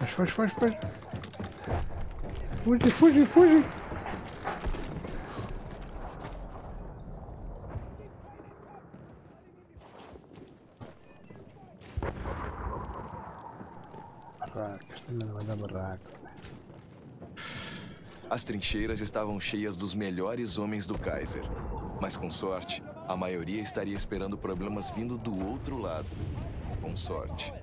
Faz, faz, faz. Fuge, fuge, fuge. Barracas, também não vai dar barraca. As trincheiras estavam cheias dos melhores homens do Kaiser. Mas com sorte, a maioria estaria esperando problemas vindo do outro lado. Com sorte.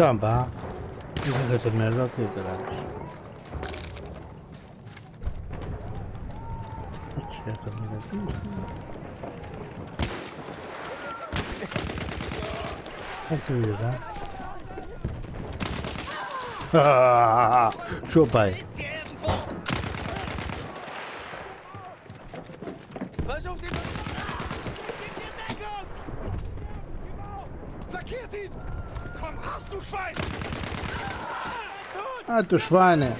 Então vá, eu vou fazer merda aqui, caralho. Vou tirar essa merda aqui. Como que eu ia dar? Ah, chupai. Ah, du Schweine.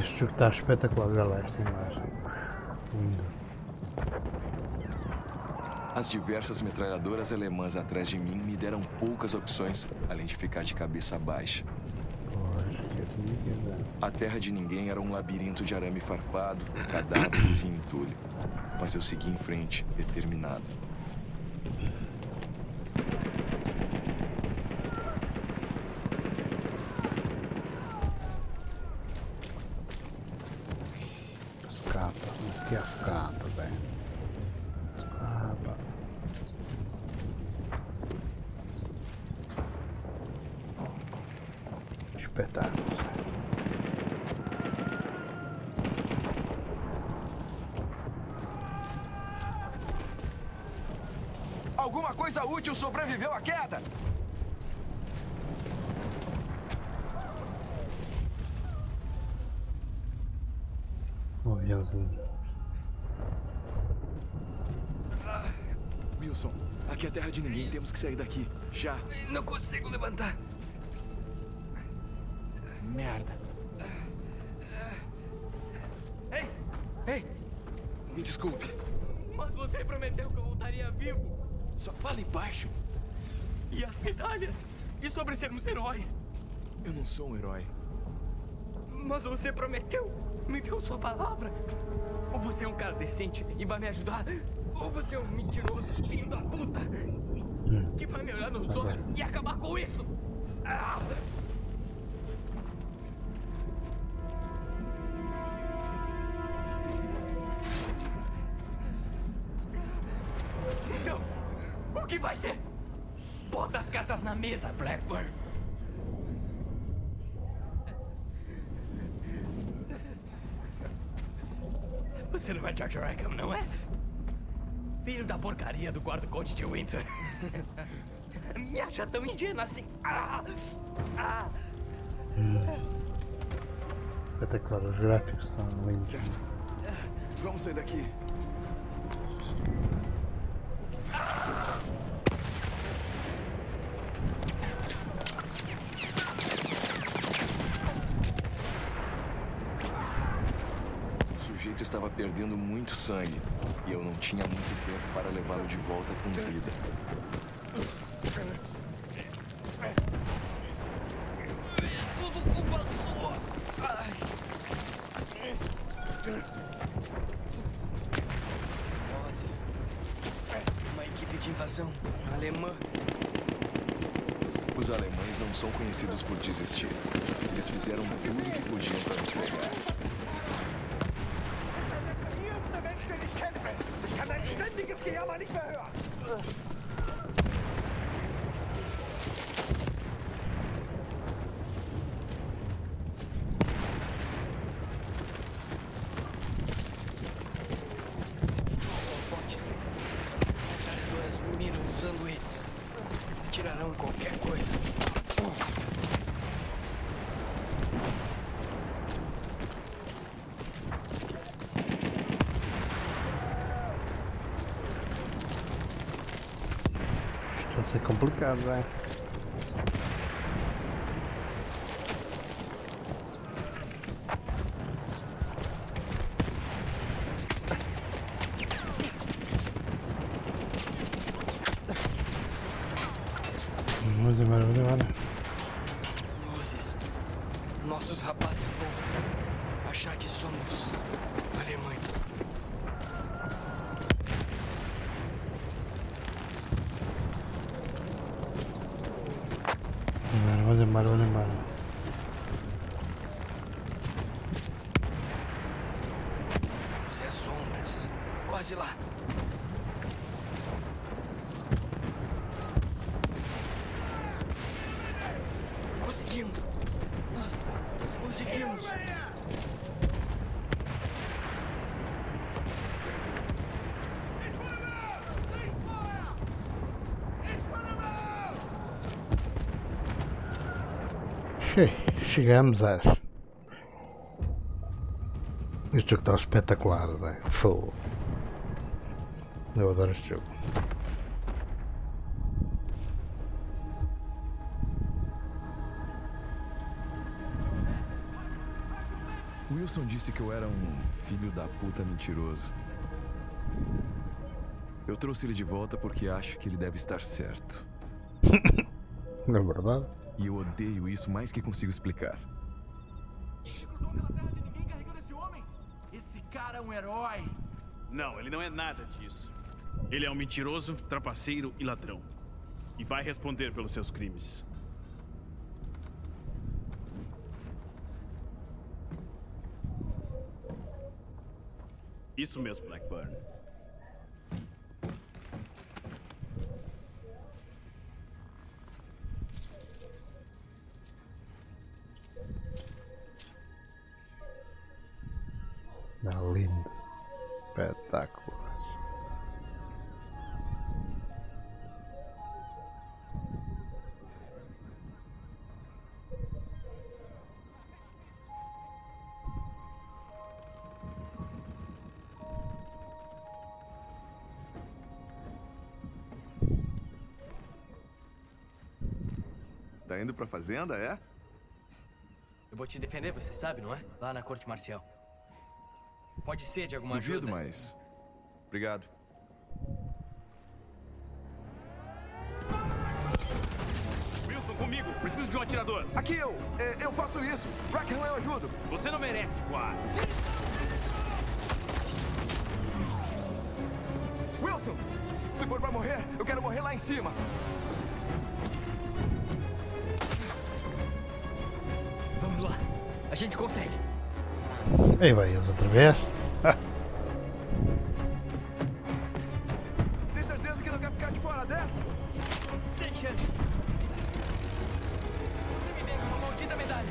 Este jogo está espetacular, olha esta imagem. Lindo. As diversas metralhadoras alemãs atrás de mim me deram poucas opções, além de ficar de cabeça baixa. A terra de ninguém era um labirinto de arame farpado, cadáveres e entulho. Mas eu segui em frente, determinado. Escapa, velho. Escapa. Espetáculo, velho. Alguma coisa útil sobreviveu à queda? Olha os Wilson, aqui é terra de ninguém, temos que sair daqui, já. Não consigo levantar. Merda. Ei! Me desculpe. Mas você prometeu que eu voltaria vivo. Só fale baixo. E as medalhas? E sobre sermos heróis? Eu não sou um herói. Mas você prometeu. Me deu sua palavra. Ou você é um cara decente e vai me ajudar... Ou você é um mentiroso filho da puta que vai me olhar nos olhos e acabar com isso. Então, o que vai ser? Bota as cartas na mesa, Blackburn. Você não é George Rackham, não é? Filho da porcaria do guarda-coste de Windsor. Me acha tão ingênuo assim. Até claro, os gráficos são lindos. Certo. Vamos sair daqui. O sujeito estava perdendo muito sangue. E eu não tinha muito tempo para levá-lo de volta com vida. É tudo culpa sua! Nós... uma equipe de invasão alemã. Os alemães não são conhecidos por desistir. Eles fizeram tudo o que podiam para nos pegar. Isso é complicado, velho. Vamos embora, Luzes. Nossos rapazes vão achar que somos alemães. Van en mano. Seas sombras, quase lá. Conseguimos. Nós conseguimos. Chegamos às. Este jogo está espetacular, Zé. Fogo. Eu adoro este jogo. Wilson disse que eu era um filho da puta mentiroso. Eu trouxe ele de volta porque acho que ele deve estar certo. Não é verdade? E eu odeio isso mais que consigo explicar. Cruzou pela terra de ninguém carregando esse homem? Esse cara é um herói. Não, ele não é nada disso. Ele é um mentiroso, trapaceiro e ladrão. E vai responder pelos seus crimes. Isso mesmo, Blackburn. Lindo, espetáculo. Tá indo pra fazenda, é? Eu vou te defender, você sabe, não é? Lá na corte marcial. Pode ser de alguma ajuda, mas... Obrigado. Wilson, comigo! Preciso de um atirador! Aqui eu! Eu faço isso! Rackham, eu ajudo! Você não merece voar! Wilson! Se for pra morrer, eu quero morrer lá em cima! Vamos lá! A gente consegue! Aí vai eles outra vez. Tem certeza que não quer ficar de fora dessa? Sem chance. Você me deve uma maldita medalha.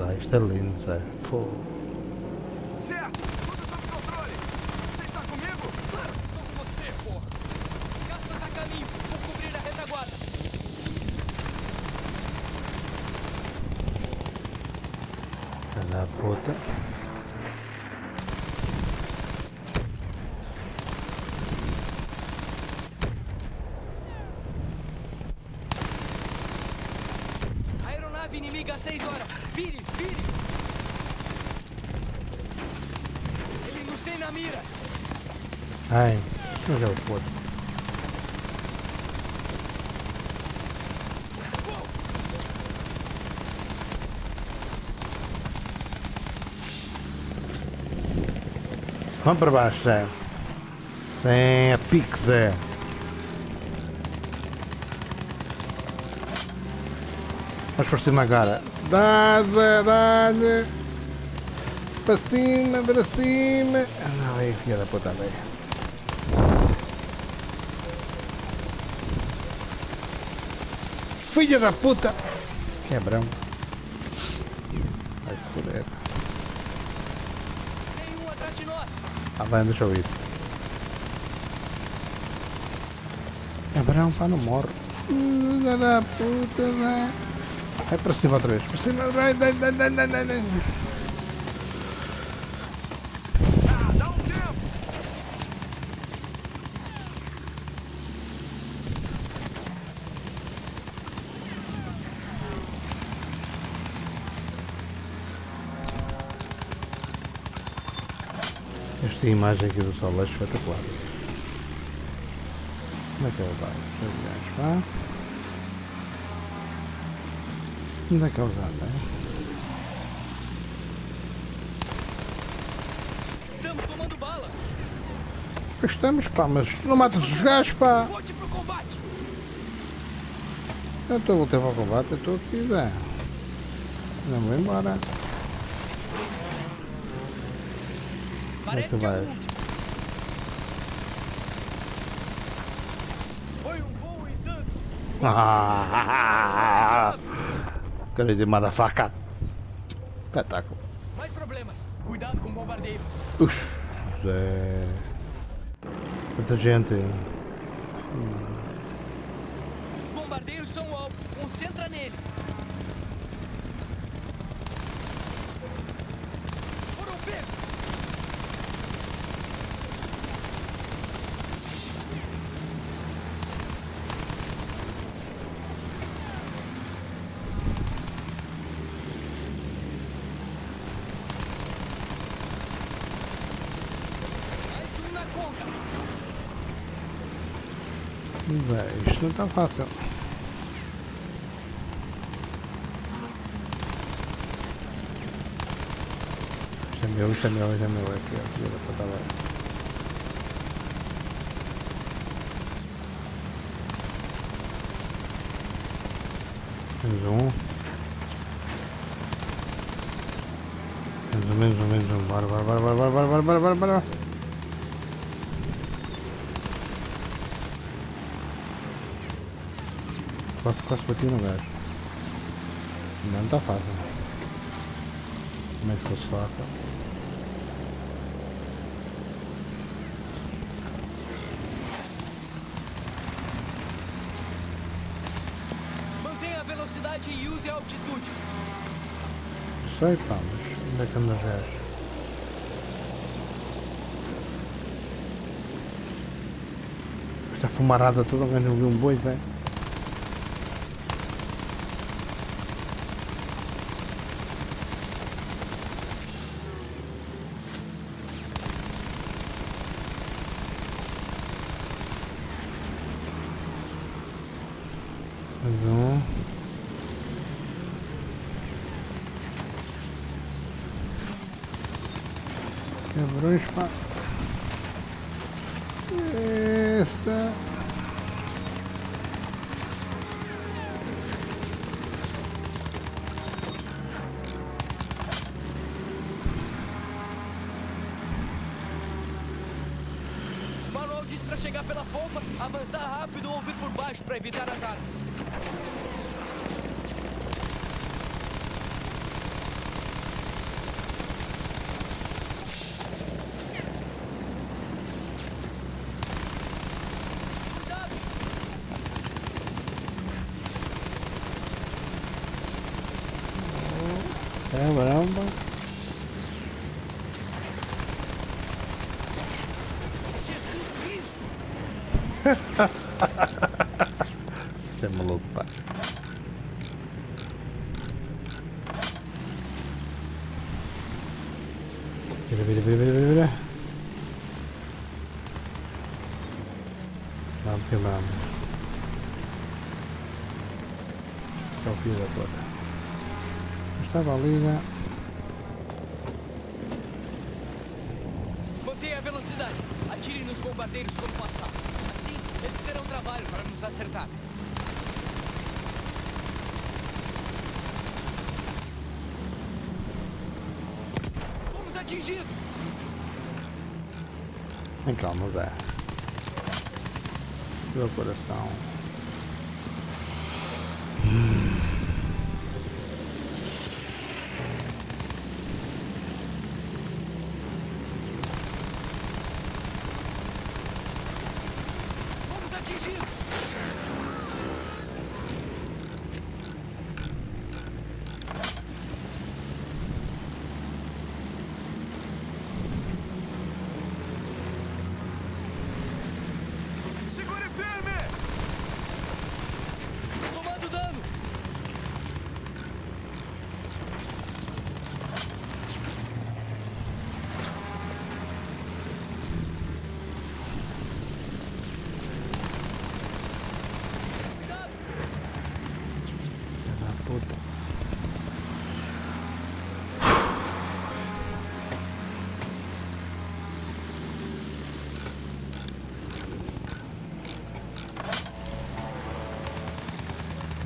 Ah, isto é lindo, Zé. Fogo. Certo! Tudo sob controle! Você está comigo? Claro, estou com você, porra! Caças a caminho! Vou cobrir a retaguarda! Na puta! Aeronave inimiga às 6 horas! Vire! Vire! Ele nos tem na mira! Ai, não é o puta! Vamos para baixo, Zé. Tem a pique, Zé. Vamos para cima agora. Dá, Zé, dá-lhe. Para cima, para cima. Ai, filha da puta, velho. Filha da puta. Quebrão. Vai se foder. Ah, vai, deixa eu ir. Cabrão, pá, não morro. Filha da puta, né? Vai para cima outra vez. Para cima, vai. Ah, dá um tempo! Esta imagem aqui do sol é espetacular. Onde é que ele vai? Deixa eu ver. Onde é que eles andam? Estamos tomando Estamos, pá, mas não matas os gajos, pá. Eu estou a voltar para o combate, eu estou aqui, dá. Não vou embora. Como é que vais? Cara de motherfucker. Espetáculo. Mais problemas. Cuidado com bombardeiros. Uf. É. Muita gente. Os bombardeiros são alvo. Concentra neles. Foram pegos. Isto não está fácil. Isto é meu aqui, ó. Vira para lá. Menos um. Bora. Quase bati no gajo. Não está fácil. Como é que se faça? Mantenha a velocidade e use a altitude. Sei, pá, mas onde é que anda o gajo? Esta fumarada toda, o gajo não viu um boi, Zé. Você é maluco, pá. Vira. Vamos. É o fio da porta. Estava ali, né? Mantenha a velocidade. Atire nos bombardeiros quando passar. Eles terão trabalho para nos acertar. Fomos atingidos! Vem calma, Zé. Meu coração.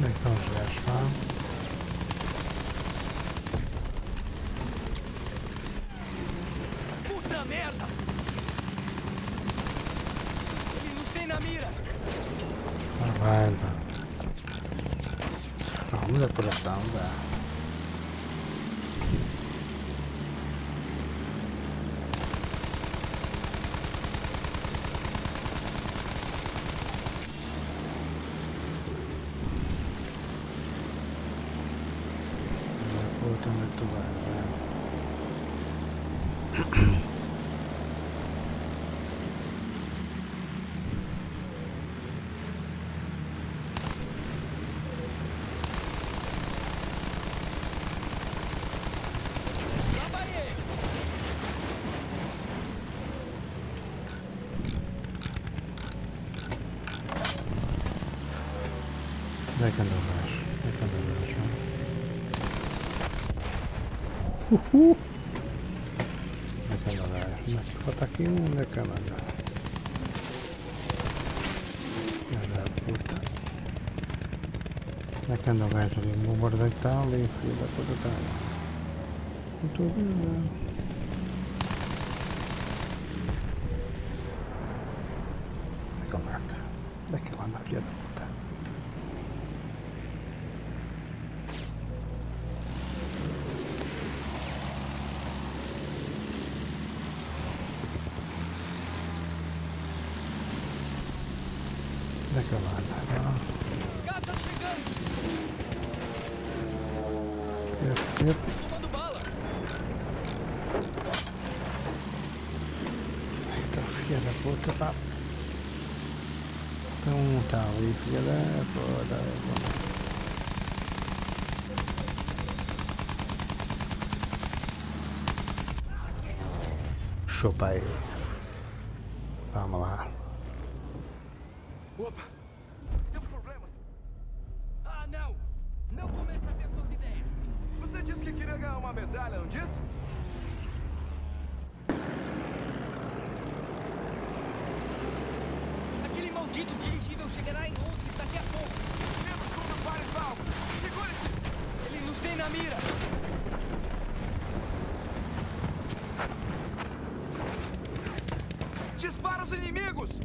Necesitamos gas, ¿no? Falta aquí un de cada puta. Decando gas, un guarda y tal, y la puta tal. Puto vida. Chupa ahí. Vamos lá. Opa! Temos problemas. Ah, não! Não comece a ter suas ideias. Você disse que queria ganhar uma medalha, não disse? Aquele maldito dirigível chegará em Londres daqui a pouco. Temos um dos vários alvos. Segure-se! Ele nos tem na mira. ¡Dispara a los enemigos!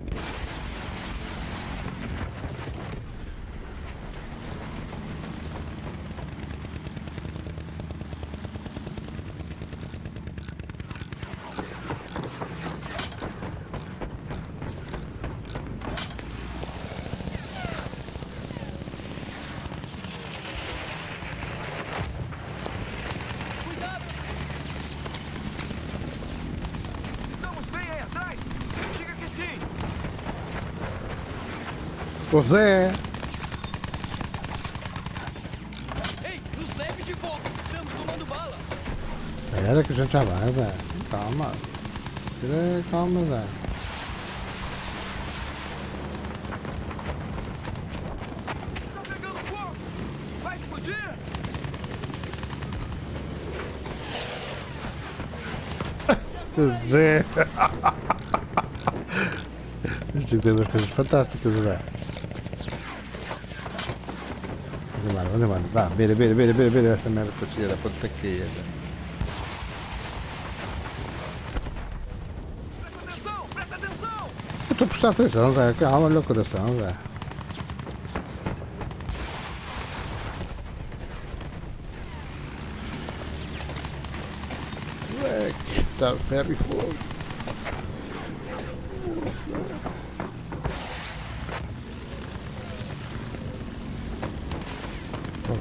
José. Ei, nos leve de volta, estamos tomando bala. Espera que a gente já vai, velho. Calma. Calma, velho. Está pegando fogo. Vai explodir. José. A gente tem umas coisas fantásticas, velho. ¿Dónde van? Va, mire, esta mierda cochilla, la puta que era. Presta atención! Estou prestando atenção, velho, calma no coração, velho. Ué, que está ferro e fogo.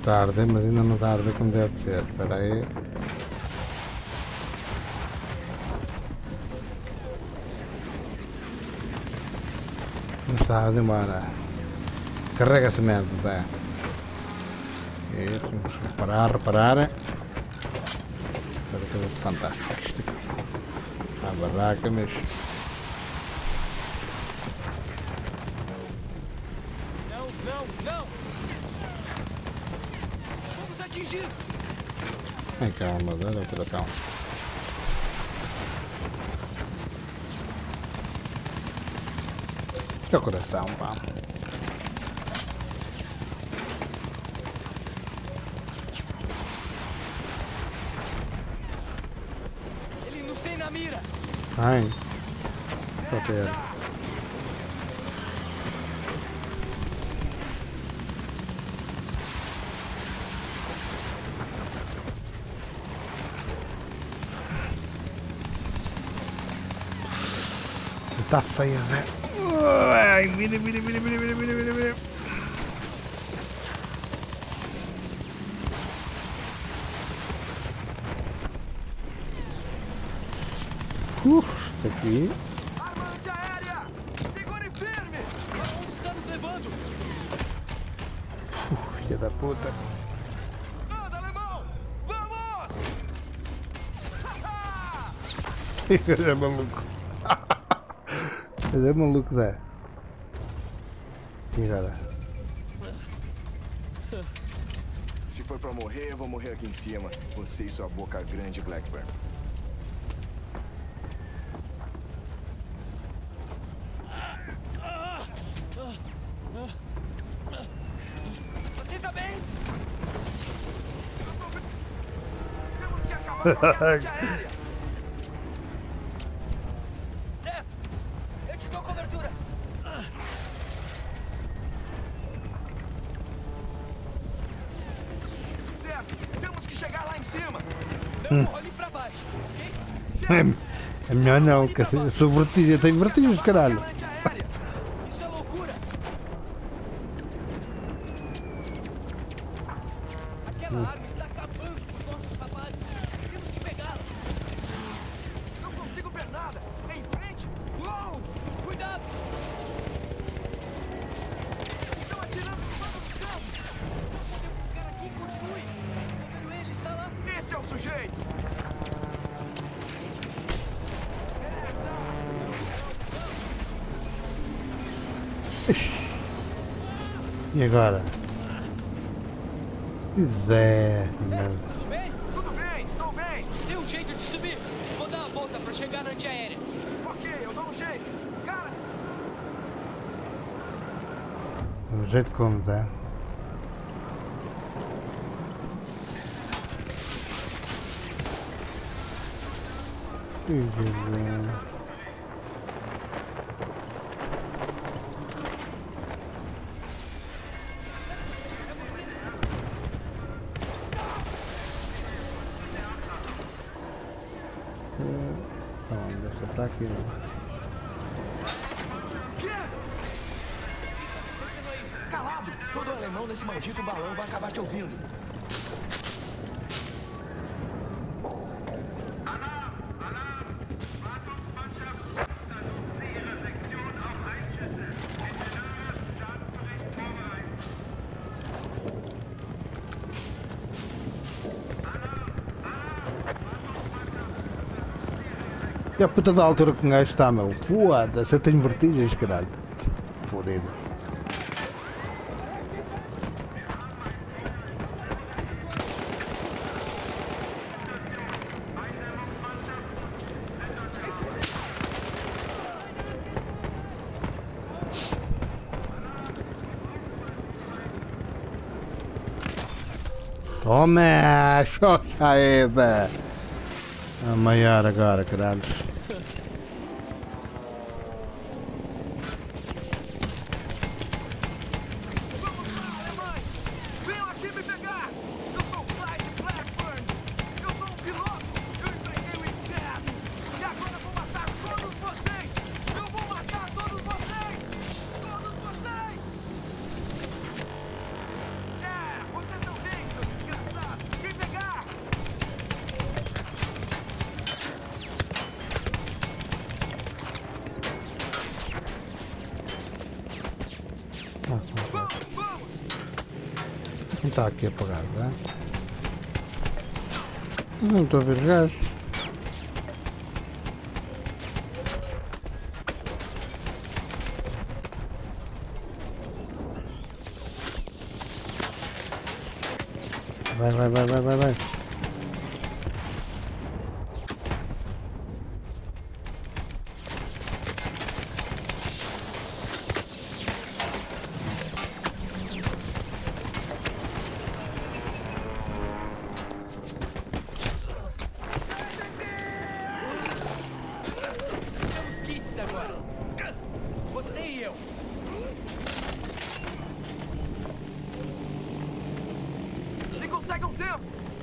Tarde, mas ainda não tarde como deve ser. Espera aí. Não está a demorar. Carrega essa merda, tá? Isso, vamos reparar. Espera que eu vou saltar. Isto aqui. Está a barraca, mas... Calma, dale otra calma. Teu coração, pá. Nein. Verkehrt. Puta feia, Zé. Ai, mira. Aqui. Arma antiaérea! Segure firme! Onde estamos levando? Filha da puta! Anda, alemão! Vamos! Ele é maluco! Ele é maluco, Zé! E agora? Se for pra morrer, eu vou morrer aqui em cima. Você e sua boca grande, Blackburn. Certo, eu te dou cobertura. Certo, temos que chegar lá em cima. Não olhe pra baixo, ok? É melhor não, que eu sou vertigo, eu tenho vertigem, caralho. E agora? Pois é, tudo bem, estou bem. Tem um jeito de subir. Vou dar a volta para chegar na antiaérea. Ok, eu dou um jeito. Cara! Um jeito como dá. Calado! Todo alemão nesse maldito balão vai acabar te ouvindo. A puta da altura que um gajo está, meu. Foda-se, eu tenho vertigens, caralho. Fodido. Toma, choca aí, velho. A maior agora, caralho. Não está aqui apagado, né? Não estou a ver gajo. Vai. conseguem tempo!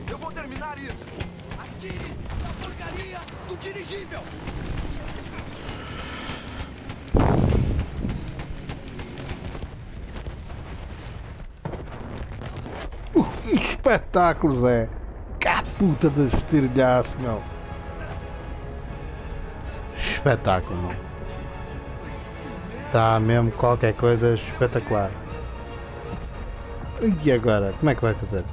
Eu vou terminar isso! Atire na porcaria do dirigível! Que espetáculos é! Caputa de estilhaço, meu! Espetáculo, meu! Tá mesmo qualquer coisa espetacular! E agora? Como é que vai fazer?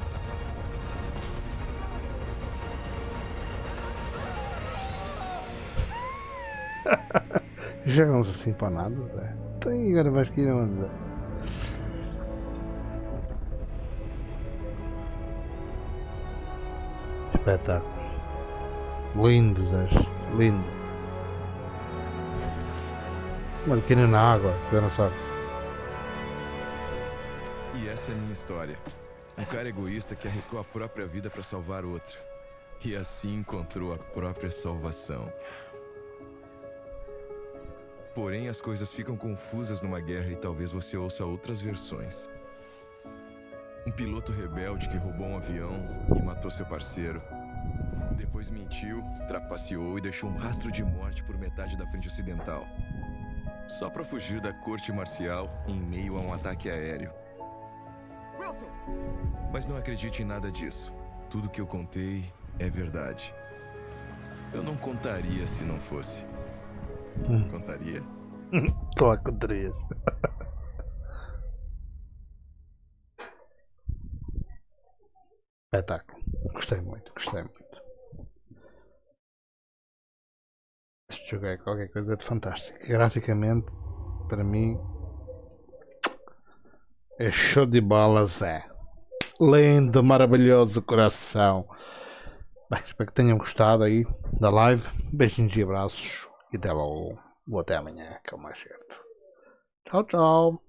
Já não se assim para nada, Zé. Tem agora mais que ir a mandar. Espetáculo. Lindo, Zé. Lindo. Uma pequena na água, já não sabe. E essa é a minha história. Um cara egoísta que arriscou a própria vida para salvar outra. E assim encontrou a própria salvação. Porém, as coisas ficam confusas numa guerra e talvez você ouça outras versões. Um piloto rebelde que roubou um avião e matou seu parceiro. Depois mentiu, trapaceou e deixou um rastro de morte por metade da frente ocidental. Só para fugir da corte marcial em meio a um ataque aéreo. Wilson! Mas não acredite em nada disso. Tudo que eu contei é verdade. Eu não contaria se não fosse. Contaria? Tô a contaria. Espetáculo. Gostei muito, gostei muito. Este jogo é qualquer coisa de fantástico. Graficamente, para mim, é show de bolas, é. Lindo, maravilhoso coração. Bem, espero que tenham gostado aí da live. Beijinhos e abraços. E até logo. Ou até amanhã, que é o mais certo. Tchau, tchau.